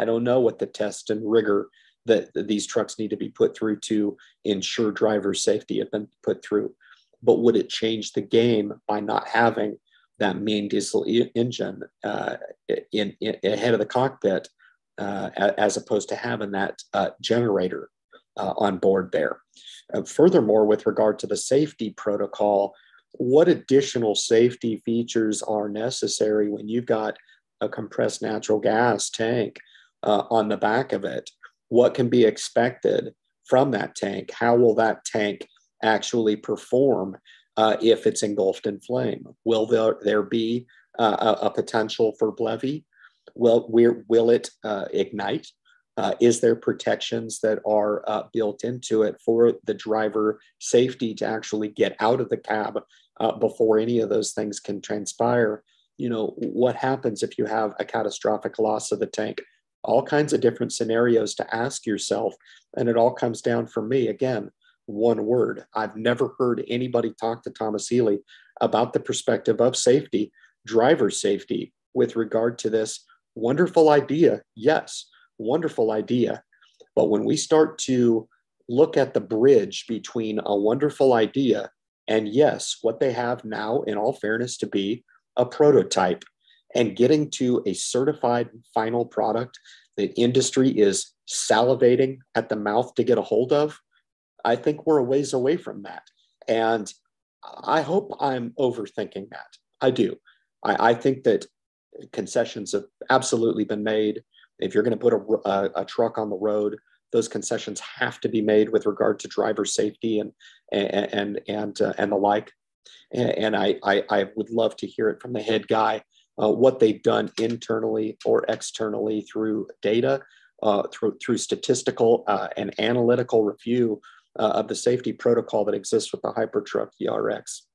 I don't know what the test and rigor that, that these trucks need to be put through to ensure driver safety have been put through. But would it change the game by not having that main diesel e engine uh, in, in, ahead of the cockpit uh, as opposed to having that uh, generator uh, on board there? Uh, furthermore, with regard to the safety protocol, what additional safety features are necessary when you've got a compressed natural gas tank uh, on the back of it? What can be expected from that tank? How will that tank actually perform uh, if it's engulfed in flame? Will there, there be uh, a, a potential for blevy? Will, where, will it uh, ignite? Uh, is there protections that are uh, built into it for the driver safety to actually get out of the cab uh, before any of those things can transpire? You know, what happens if you have a catastrophic loss of the tank? All kinds of different scenarios to ask yourself. And it all comes down for me, again, one word. I've never heard anybody talk to Thomas Healy about the perspective of safety, driver safety, with regard to this wonderful idea. Yes. Wonderful idea. But when we start to look at the bridge between a wonderful idea and, yes, what they have now, in all fairness, to be a prototype and getting to a certified final product that industry is salivating at the mouth to get a hold of, I think we're a ways away from that. And I hope I'm overthinking that. I do. I, I think that concessions have absolutely been made. If you're going to put a, a, a truck on the road, those concessions have to be made with regard to driver safety and and and and, uh, and the like. And, and I, I I would love to hear it from the head guy uh, what they've done internally or externally through data, uh, through through statistical uh, and analytical review uh, of the safety protocol that exists with the HyperTruck E R X.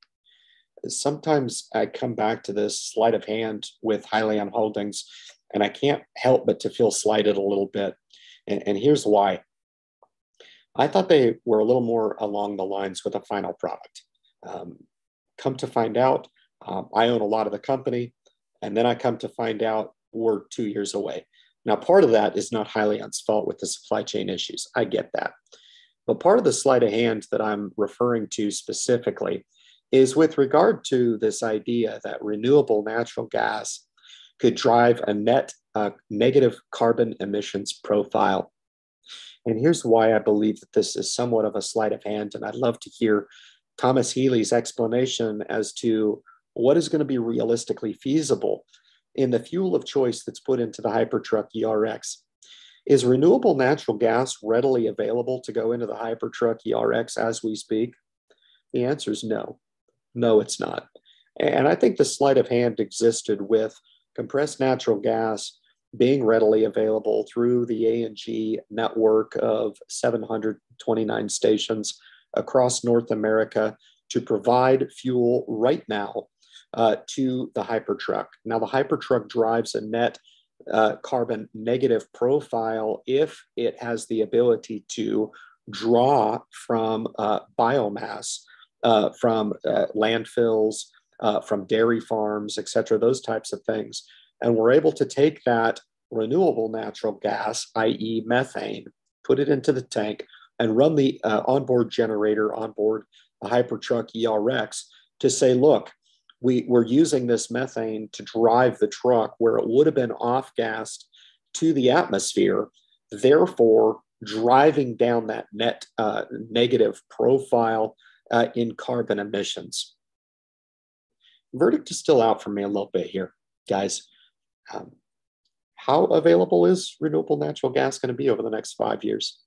Sometimes I come back to this sleight of hand with Hyliion Holdings. And I can't help but to feel slighted a little bit. And, and here's why. I thought they were a little more along the lines with a final product. Um, come to find out, um, I own a lot of the company, and then I come to find out we're two years away. Now, part of that is not Hyliion's fault with the supply chain issues. I get that. But part of the sleight of hand that I'm referring to specifically is with regard to this idea that renewable natural gas could drive a net uh, negative carbon emissions profile. And here's why I believe that this is somewhat of a sleight of hand. And I'd love to hear Thomas Healy's explanation as to what is going to be realistically feasible in the fuel of choice that's put into the HyperTruck E R X. Is renewable natural gas readily available to go into the HyperTruck E R X as we speak? The answer is no. No, it's not. And I think the sleight of hand existed with compressed natural gas being readily available through the A N G network of seven hundred twenty-nine stations across North America to provide fuel right now uh, to the HyperTruck. Now, the HyperTruck drives a net uh, carbon negative profile if it has the ability to draw from uh, biomass, uh, from uh, landfills, uh, from dairy farms, et cetera, those types of things. And we're able to take that renewable natural gas, that is methane, put it into the tank, and run the uh, onboard generator onboard the HyperTruck E R X to say, look, we, we're using this methane to drive the truck where it would have been off-gassed to the atmosphere, therefore driving down that net uh, negative profile uh, in carbon emissions. Verdict is still out for me a little bit here, guys. Um, how available is renewable natural gas going to be over the next five years?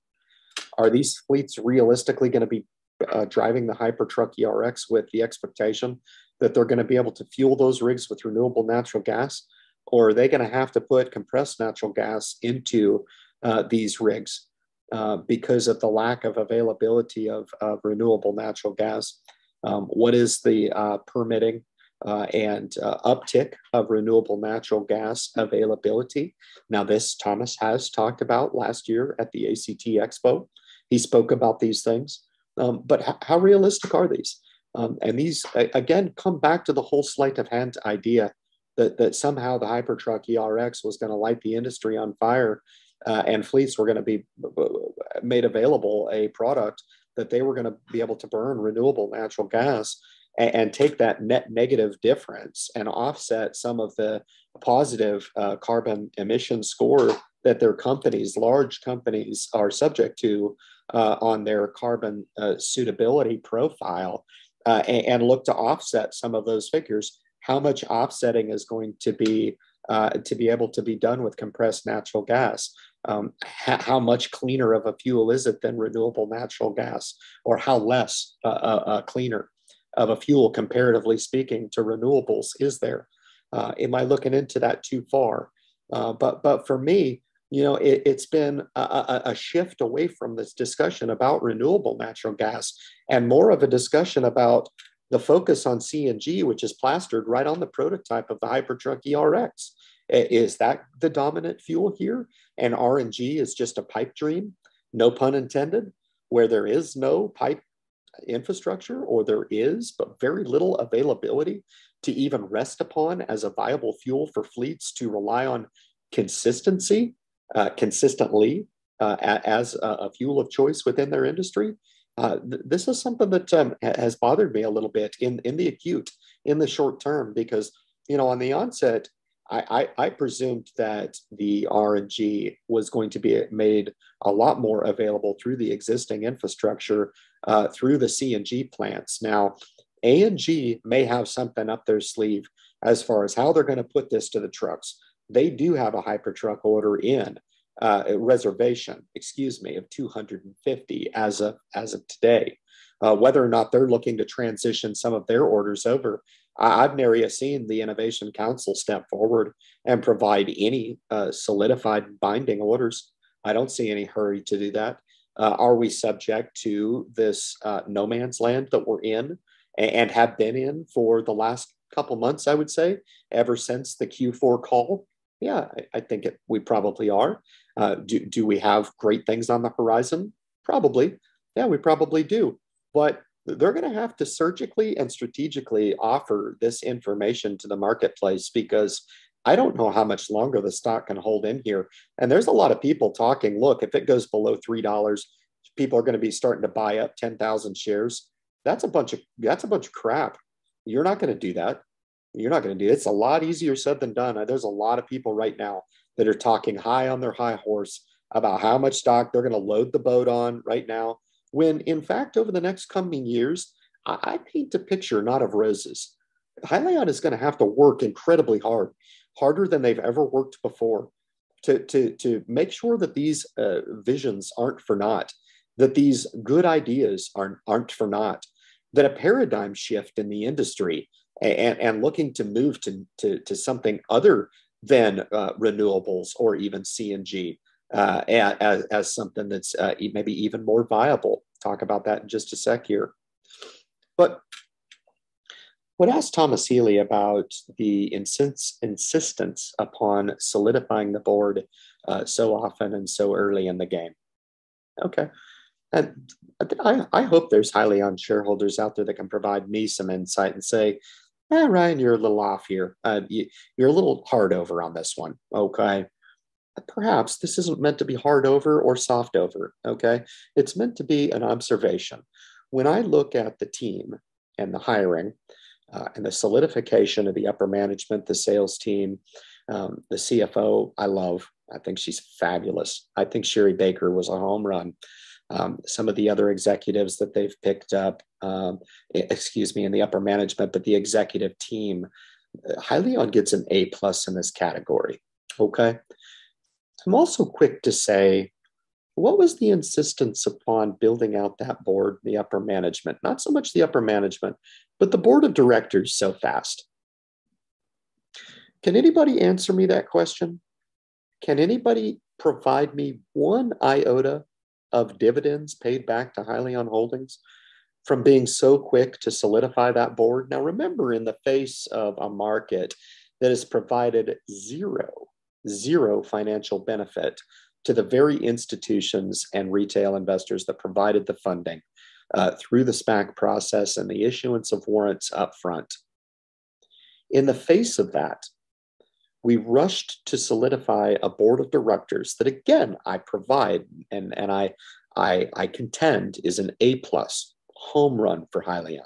Are these fleets realistically going to be uh, driving the HyperTruck E R X with the expectation that they're going to be able to fuel those rigs with renewable natural gas? Or are they going to have to put compressed natural gas into uh, these rigs uh, because of the lack of availability of, of renewable natural gas? Um, what is the uh, permitting Uh, and uh, uptick of renewable natural gas availability? Now, this Thomas has talked about last year at the A C T Expo. He spoke about these things, um, but h- how realistic are these? Um, and these, a- again, come back to the whole sleight of hand idea that, that somehow the HyperTruck E R X was going to light the industry on fire uh, and fleets were going to be made available a product that they were going to be able to burn renewable natural gas and take that net negative difference and offset some of the positive uh, carbon emission score that their companies, large companies, are subject to uh, on their carbon uh, suitability profile uh, and, and look to offset some of those figures. How much offsetting is going to be uh, to be able to be done with compressed natural gas? Um, ha- how much cleaner of a fuel is it than renewable natural gas, or how less uh, uh, cleaner of a fuel, comparatively speaking, to renewables is there? Uh, am I looking into that too far? Uh, but but for me, you know, it, it's been a, a shift away from this discussion about renewable natural gas and more of a discussion about the focus on C N G, which is plastered right on the prototype of the HyperTruck E R X. Is that the dominant fuel here? And R N G is just a pipe dream, no pun intended, where there is no pipe infrastructure, or there is, but very little availability to even rest upon as a viable fuel for fleets to rely on consistency, uh, consistently uh, as a fuel of choice within their industry. Uh, th- this is something that um, has bothered me a little bit in, in the acute, in the short term, because, you know, on the onset, I, I, I presumed that the R N G was going to be made a lot more available through the existing infrastructure, uh, through the C N G plants. Now, A N G may have something up their sleeve as far as how they're going to put this to the trucks. They do have a HyperTruck order in uh, reservation, excuse me, of two hundred fifty as of as of today. Uh, whether or not they're looking to transition some of their orders over, I've never seen the Innovation Council step forward and provide any uh, solidified binding orders. I don't see any hurry to do that. Uh, are we subject to this uh, no man's land that we're in and have been in for the last couple months, I would say, ever since the Q four call? Yeah, I, I think it, we probably are. Uh, do, do we have great things on the horizon? Probably. Yeah, we probably do. But they're going to have to surgically and strategically offer this information to the marketplace, because I don't know how much longer the stock can hold in here. And there's a lot of people talking, look, if it goes below three dollars, people are going to be starting to buy up ten thousand shares. That's a bunch of, that's a bunch of crap. You're not going to do that. You're not going to do it. It's a lot easier said than done. There's a lot of people right now that are talking high on their high horse about how much stock they're going to load the boat on right now, when in fact, over the next coming years, I paint a picture not of roses. Hyliion is going to have to work incredibly hard, harder than they've ever worked before, to, to, to make sure that these uh, visions aren't for naught, that these good ideas aren't, aren't for naught, that a paradigm shift in the industry and, and looking to move to, to, to something other than uh, renewables or even C N G uh, as, as something that's uh, maybe even more viable. Talk about that in just a sec here. But when asked Thomas Healy about the insist insistence upon solidifying the board uh, so often and so early in the game. Okay. And I, I hope there's Hyliion shareholders out there that can provide me some insight and say, eh, Ryan, you're a little off here. Uh, you, you're a little hard over on this one. Okay. Perhaps this isn't meant to be hard over or soft over. Okay. It's meant to be an observation. When I look at the team and the hiring uh, and the solidification of the upper management, the sales team, um, the C F O, I love. I think she's fabulous. I think Sherry Baker was a home run. Um, some of the other executives that they've picked up, um, excuse me, in the upper management, but the executive team, Hyliion gets an A plus in this category. Okay. I'm also quick to say, what was the insistence upon building out that board, the upper management? Not so much the upper management, but the board of directors so fast. Can anybody answer me that question? Can anybody provide me one iota of dividends paid back to Hyliion Holdings from being so quick to solidify that board? Now, remember, in the face of a market that has provided zero, zero financial benefit to the very institutions and retail investors that provided the funding uh, through the SPAC process and the issuance of warrants up front. In the face of that, we rushed to solidify a board of directors that, again, I provide and, and I, I, I contend is an A-plus home run for Hyliion.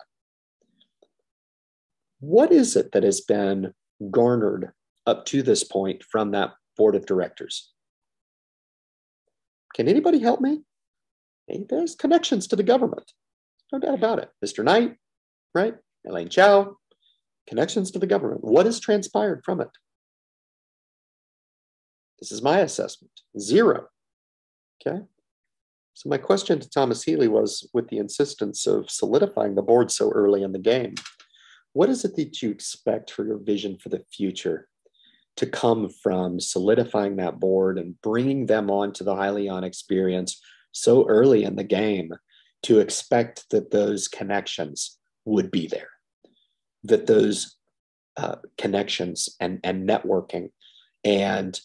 What is it that has been garnered up to this point from that board of directors? Can anybody help me? Hey, there's connections to the government. No doubt about it. Mister Knight, right? Elaine Chao, connections to the government. What has transpired from it? This is my assessment, zero, okay? So my question to Thomas Healy was, with the insistence of solidifying the board so early in the game, what is it that you expect for your vision for the future to come from solidifying that board and bringing them onto the Hyliion experience so early in the game, to expect that those connections would be there, that those uh, connections and, and networking and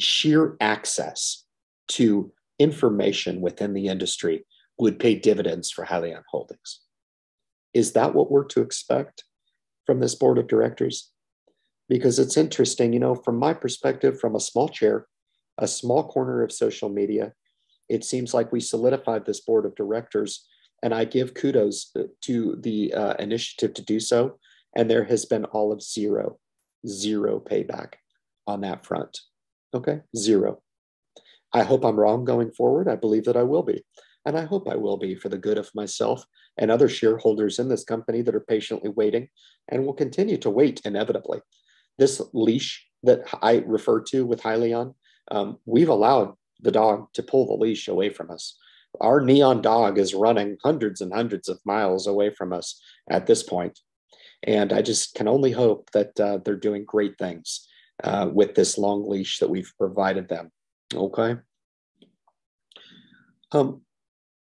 sheer access to information within the industry would pay dividends for Hyliion Holdings? Is that what we're to expect from this board of directors? Because it's interesting, you know, from my perspective, from a small chair, a small corner of social media, it seems like we solidified this board of directors, and I give kudos to the uh, initiative to do so. And there has been all of zero, zero payback on that front. Okay, zero. I hope I'm wrong going forward. I believe that I will be. And I hope I will be, for the good of myself and other shareholders in this company that are patiently waiting and will continue to wait inevitably. This leash that I refer to with Hyliion, um, we've allowed the dog to pull the leash away from us. Our neon dog is running hundreds and hundreds of miles away from us at this point. And I just can only hope that uh, they're doing great things Uh, with this long leash that we've provided them, okay? Um,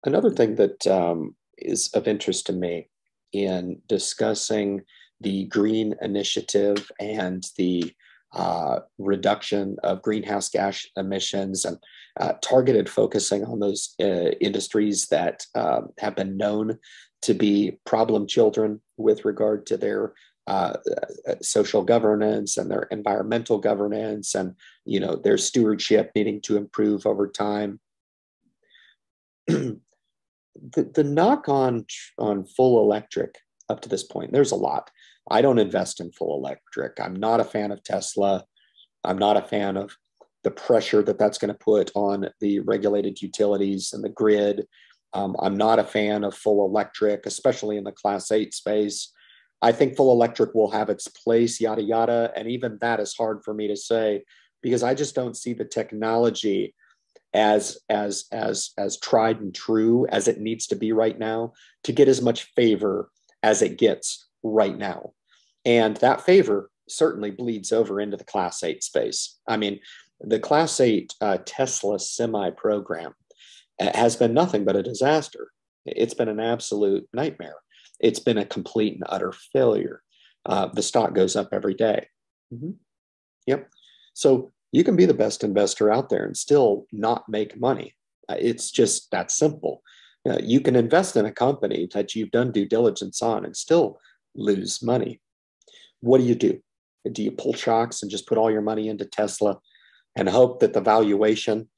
another thing that um, is of interest to me in discussing the green initiative and the uh, reduction of greenhouse gas emissions and uh, targeted focusing on those uh, industries that uh, have been known to be problem children with regard to their Uh, social governance and their environmental governance and, you know, their stewardship needing to improve over time. the, the knock on, on full electric up to this point, there's a lot. I don't invest in full electric. I'm not a fan of Tesla. I'm not a fan of the pressure that that's going to put on the regulated utilities and the grid. Um, I'm not a fan of full electric, especially in the class eight space. I think full electric will have its place, yada, yada. And even that is hard for me to say because I just don't see the technology as, as, as, as tried and true as it needs to be right now to get as much favor as it gets right now. And that favor certainly bleeds over into the class eight space. I mean, the class eight uh, Tesla semi program has been nothing but a disaster. It's been an absolute nightmare. It's been a complete and utter failure. Uh, the stock goes up every day. Mm-hmm. Yep. So you can be the best investor out there and still not make money. Uh, it's just that simple. Uh, you can invest in a company that you've done due diligence on and still lose money. What do you do? Do you pull chocks and just put all your money into Tesla and hope that the valuation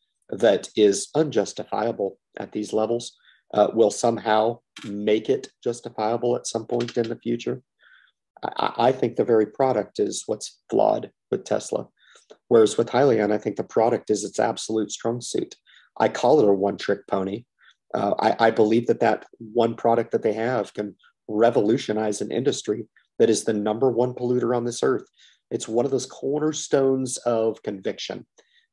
that is unjustifiable at these levels Uh, will somehow make it justifiable at some point in the future? I, I think the very product is what's flawed with Tesla. Whereas with Hyliion, I think the product is its absolute strong suit. I call it a one-trick pony. Uh, I, I believe that that one product that they have can revolutionize an industry that is the number one polluter on this earth. It's one of those cornerstones of conviction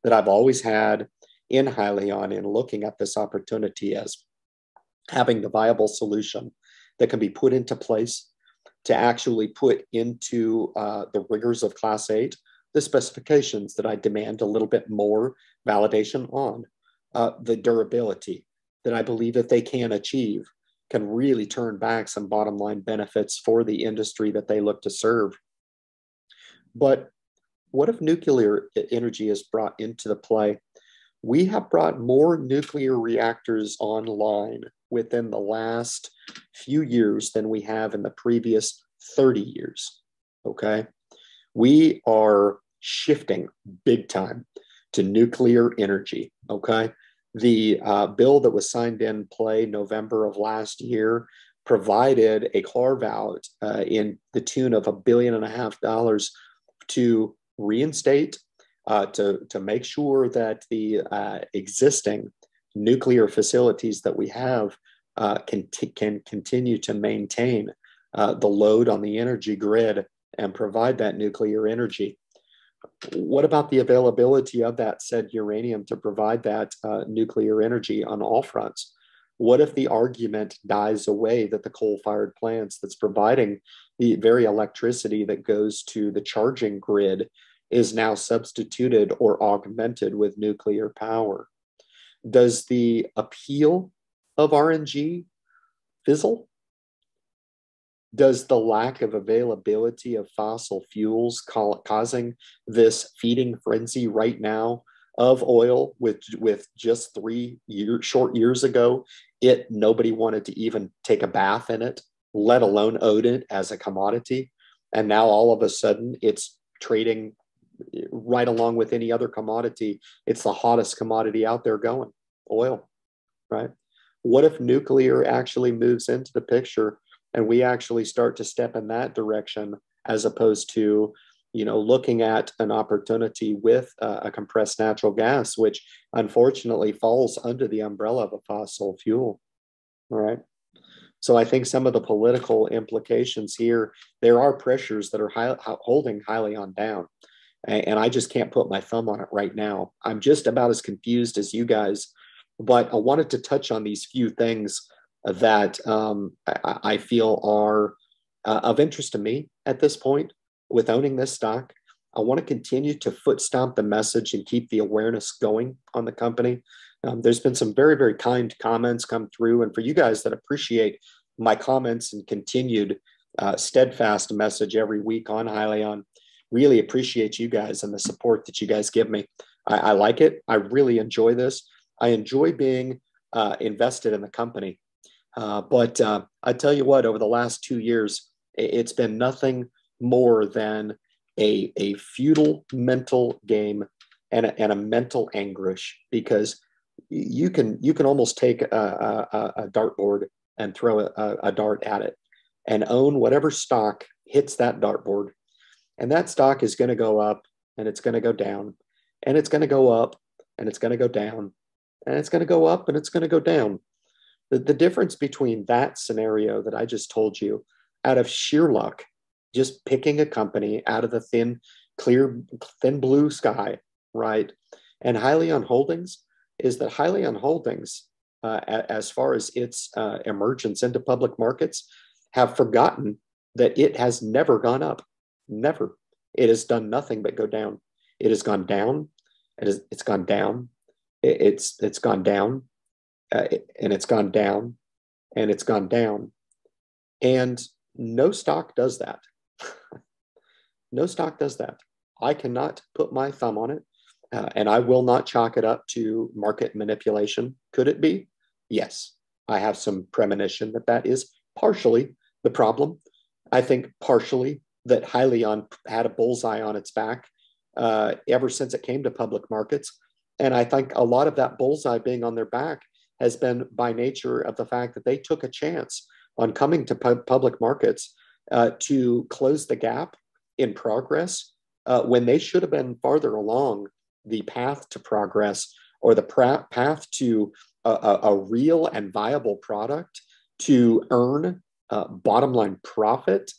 that I've always had in Hyliion in looking at this opportunity as having the viable solution that can be put into place to actually put into uh, the rigors of class eight, the specifications that I demand a little bit more validation on, uh, the durability that I believe that they can achieve can really turn back some bottom line benefits for the industry that they look to serve. But what if nuclear energy is brought into the play? We have brought more nuclear reactors online within the last few years than we have in the previous thirty years, okay? We are shifting big time to nuclear energy, okay? The uh, bill that was signed in play November of last year provided a carve out uh, in the tune of a billion and a half dollars to reinstate Uh, to, to make sure that the uh, existing nuclear facilities that we have uh, can, can continue to maintain uh, the load on the energy grid and provide that nuclear energy. What about the availability of that said uranium to provide that uh, nuclear energy on all fronts? What if the argument dies away that the coal-fired plants that's providing the very electricity that goes to the charging grid is now substituted or augmented with nuclear power? Does the appeal of R N G fizzle? Does the lack of availability of fossil fuels causing this feeding frenzy right now of oil, with, with just three year, short years ago, it nobody wanted to even take a bath in it, let alone own it as a commodity? And now all of a sudden it's trading right along with any other commodity. It's the hottest commodity out there going, oil, right? What if nuclear actually moves into the picture and we actually start to step in that direction as opposed to, you know, looking at an opportunity with uh, a compressed natural gas, which unfortunately falls under the umbrella of a fossil fuel, all right? So I think some of the political implications here, there are pressures that are high, holding Hyliion down. And I just can't put my thumb on it right now. I'm just about as confused as you guys, but I wanted to touch on these few things that um, I, I feel are uh, of interest to me at this point with owning this stock. I want to continue to foot stomp the message and keep the awareness going on the company. Um, there's been some very, very kind comments come through. And for you guys that appreciate my comments and continued uh, steadfast message every week on Hyliion, really appreciate you guys and the support that you guys give me. I, I like it. I really enjoy this. I enjoy being uh, invested in the company. Uh, but uh, I tell you what, over the last two years, it's been nothing more than a, a futile mental game and a, and a mental anguish, because you can you can almost take a, a, a dartboard and throw a, a dart at it and own whatever stock hits that dartboard. And that stock is going to go up and it's going to go down and it's going to go up and it's going to go down and it's going to go up and it's going to go down. The, the difference between that scenario that I just told you, out of sheer luck, just picking a company out of the thin, clear, thin blue sky, right? And Hyliion Holdings is that Hyliion Holdings, uh, as far as its uh, emergence into public markets, have forgotten that it has never gone up, never. It has done nothing but go down. It has gone down. It is, it's gone down. It, it's it's gone down. Uh, and it's gone down, and it's gone down. And no stock does that. No stock does that. I cannot put my thumb on it, uh, and I will not chalk it up to market manipulation. Could it be? Yes. I have some premonition that that is partially the problem. I think partially that Hyliion had a bullseye on its back uh, ever since it came to public markets. And I think a lot of that bullseye being on their back has been by nature of the fact that they took a chance on coming to pu- public markets uh, to close the gap in progress uh, when they should have been farther along the path to progress, or the pra- path to a, a, a real and viable product to earn uh, bottom line profit,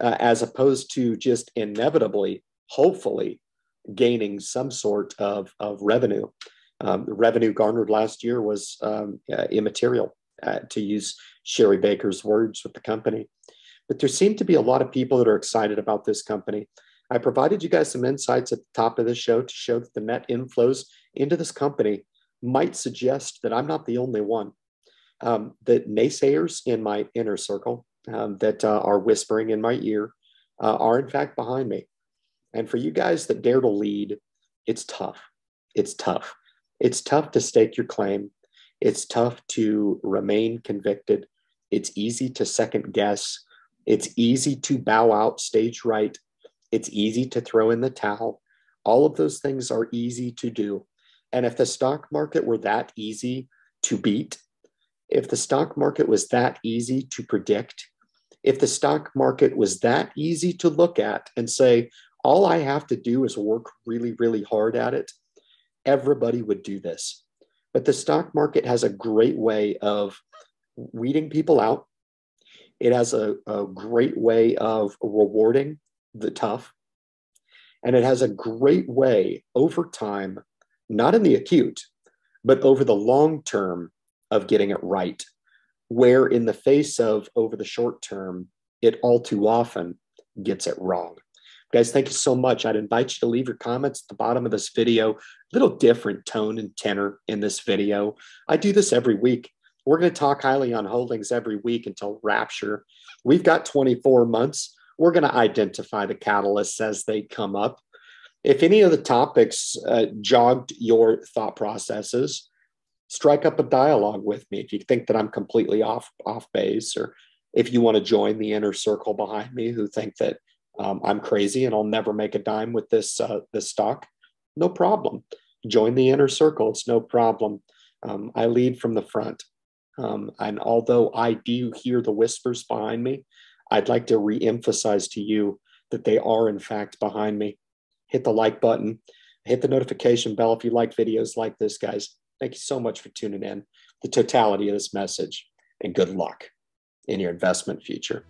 uh, as opposed to just inevitably, hopefully, gaining some sort of, of revenue. Um, the revenue garnered last year was um, uh, immaterial, uh, to use Sherry Baker's words with the company. But there seem to be a lot of people that are excited about this company. I provided you guys some insights at the top of the show to show that the net inflows into this company might suggest that I'm not the only one. Um, the naysayers in my inner circle um, that uh, are whispering in my ear uh, are in fact behind me. And for you guys that dare to lead, it's tough. It's tough. It's tough to stake your claim. It's tough to remain convicted. It's easy to second guess. It's easy to bow out stage right. It's easy to throw in the towel. All of those things are easy to do. And if the stock market were that easy to beat, if the stock market was that easy to predict, if the stock market was that easy to look at and say, all I have to do is work really, really hard at it, everybody would do this. But the stock market has a great way of weeding people out. It has a, a great way of rewarding the tough. And it has a great way over time, not in the acute, but over the long term of getting it right, where in the face of over the short term, it all too often gets it wrong. Guys, thank you so much. I'd invite you to leave your comments at the bottom of this video. A little different tone and tenor in this video. I do this every week. We're going to talk Hyliion Holdings every week until rapture. We've got twenty-four months. We're going to identify the catalysts as they come up. If any of the topics uh, jogged your thought processes, strike up a dialogue with me. If you think that I'm completely off, off base, or if you want to join the inner circle behind me who think that Um, I'm crazy and I'll never make a dime with this uh, this stock, no problem. Join the inner circle. It's no problem. Um, I lead from the front. Um, and although I do hear the whispers behind me, I'd like to reemphasize to you that they are in fact behind me. Hit the like button. Hit the notification bell if you like videos like this, guys. Thank you so much for tuning in. The totality of this message, and good luck in your investment future.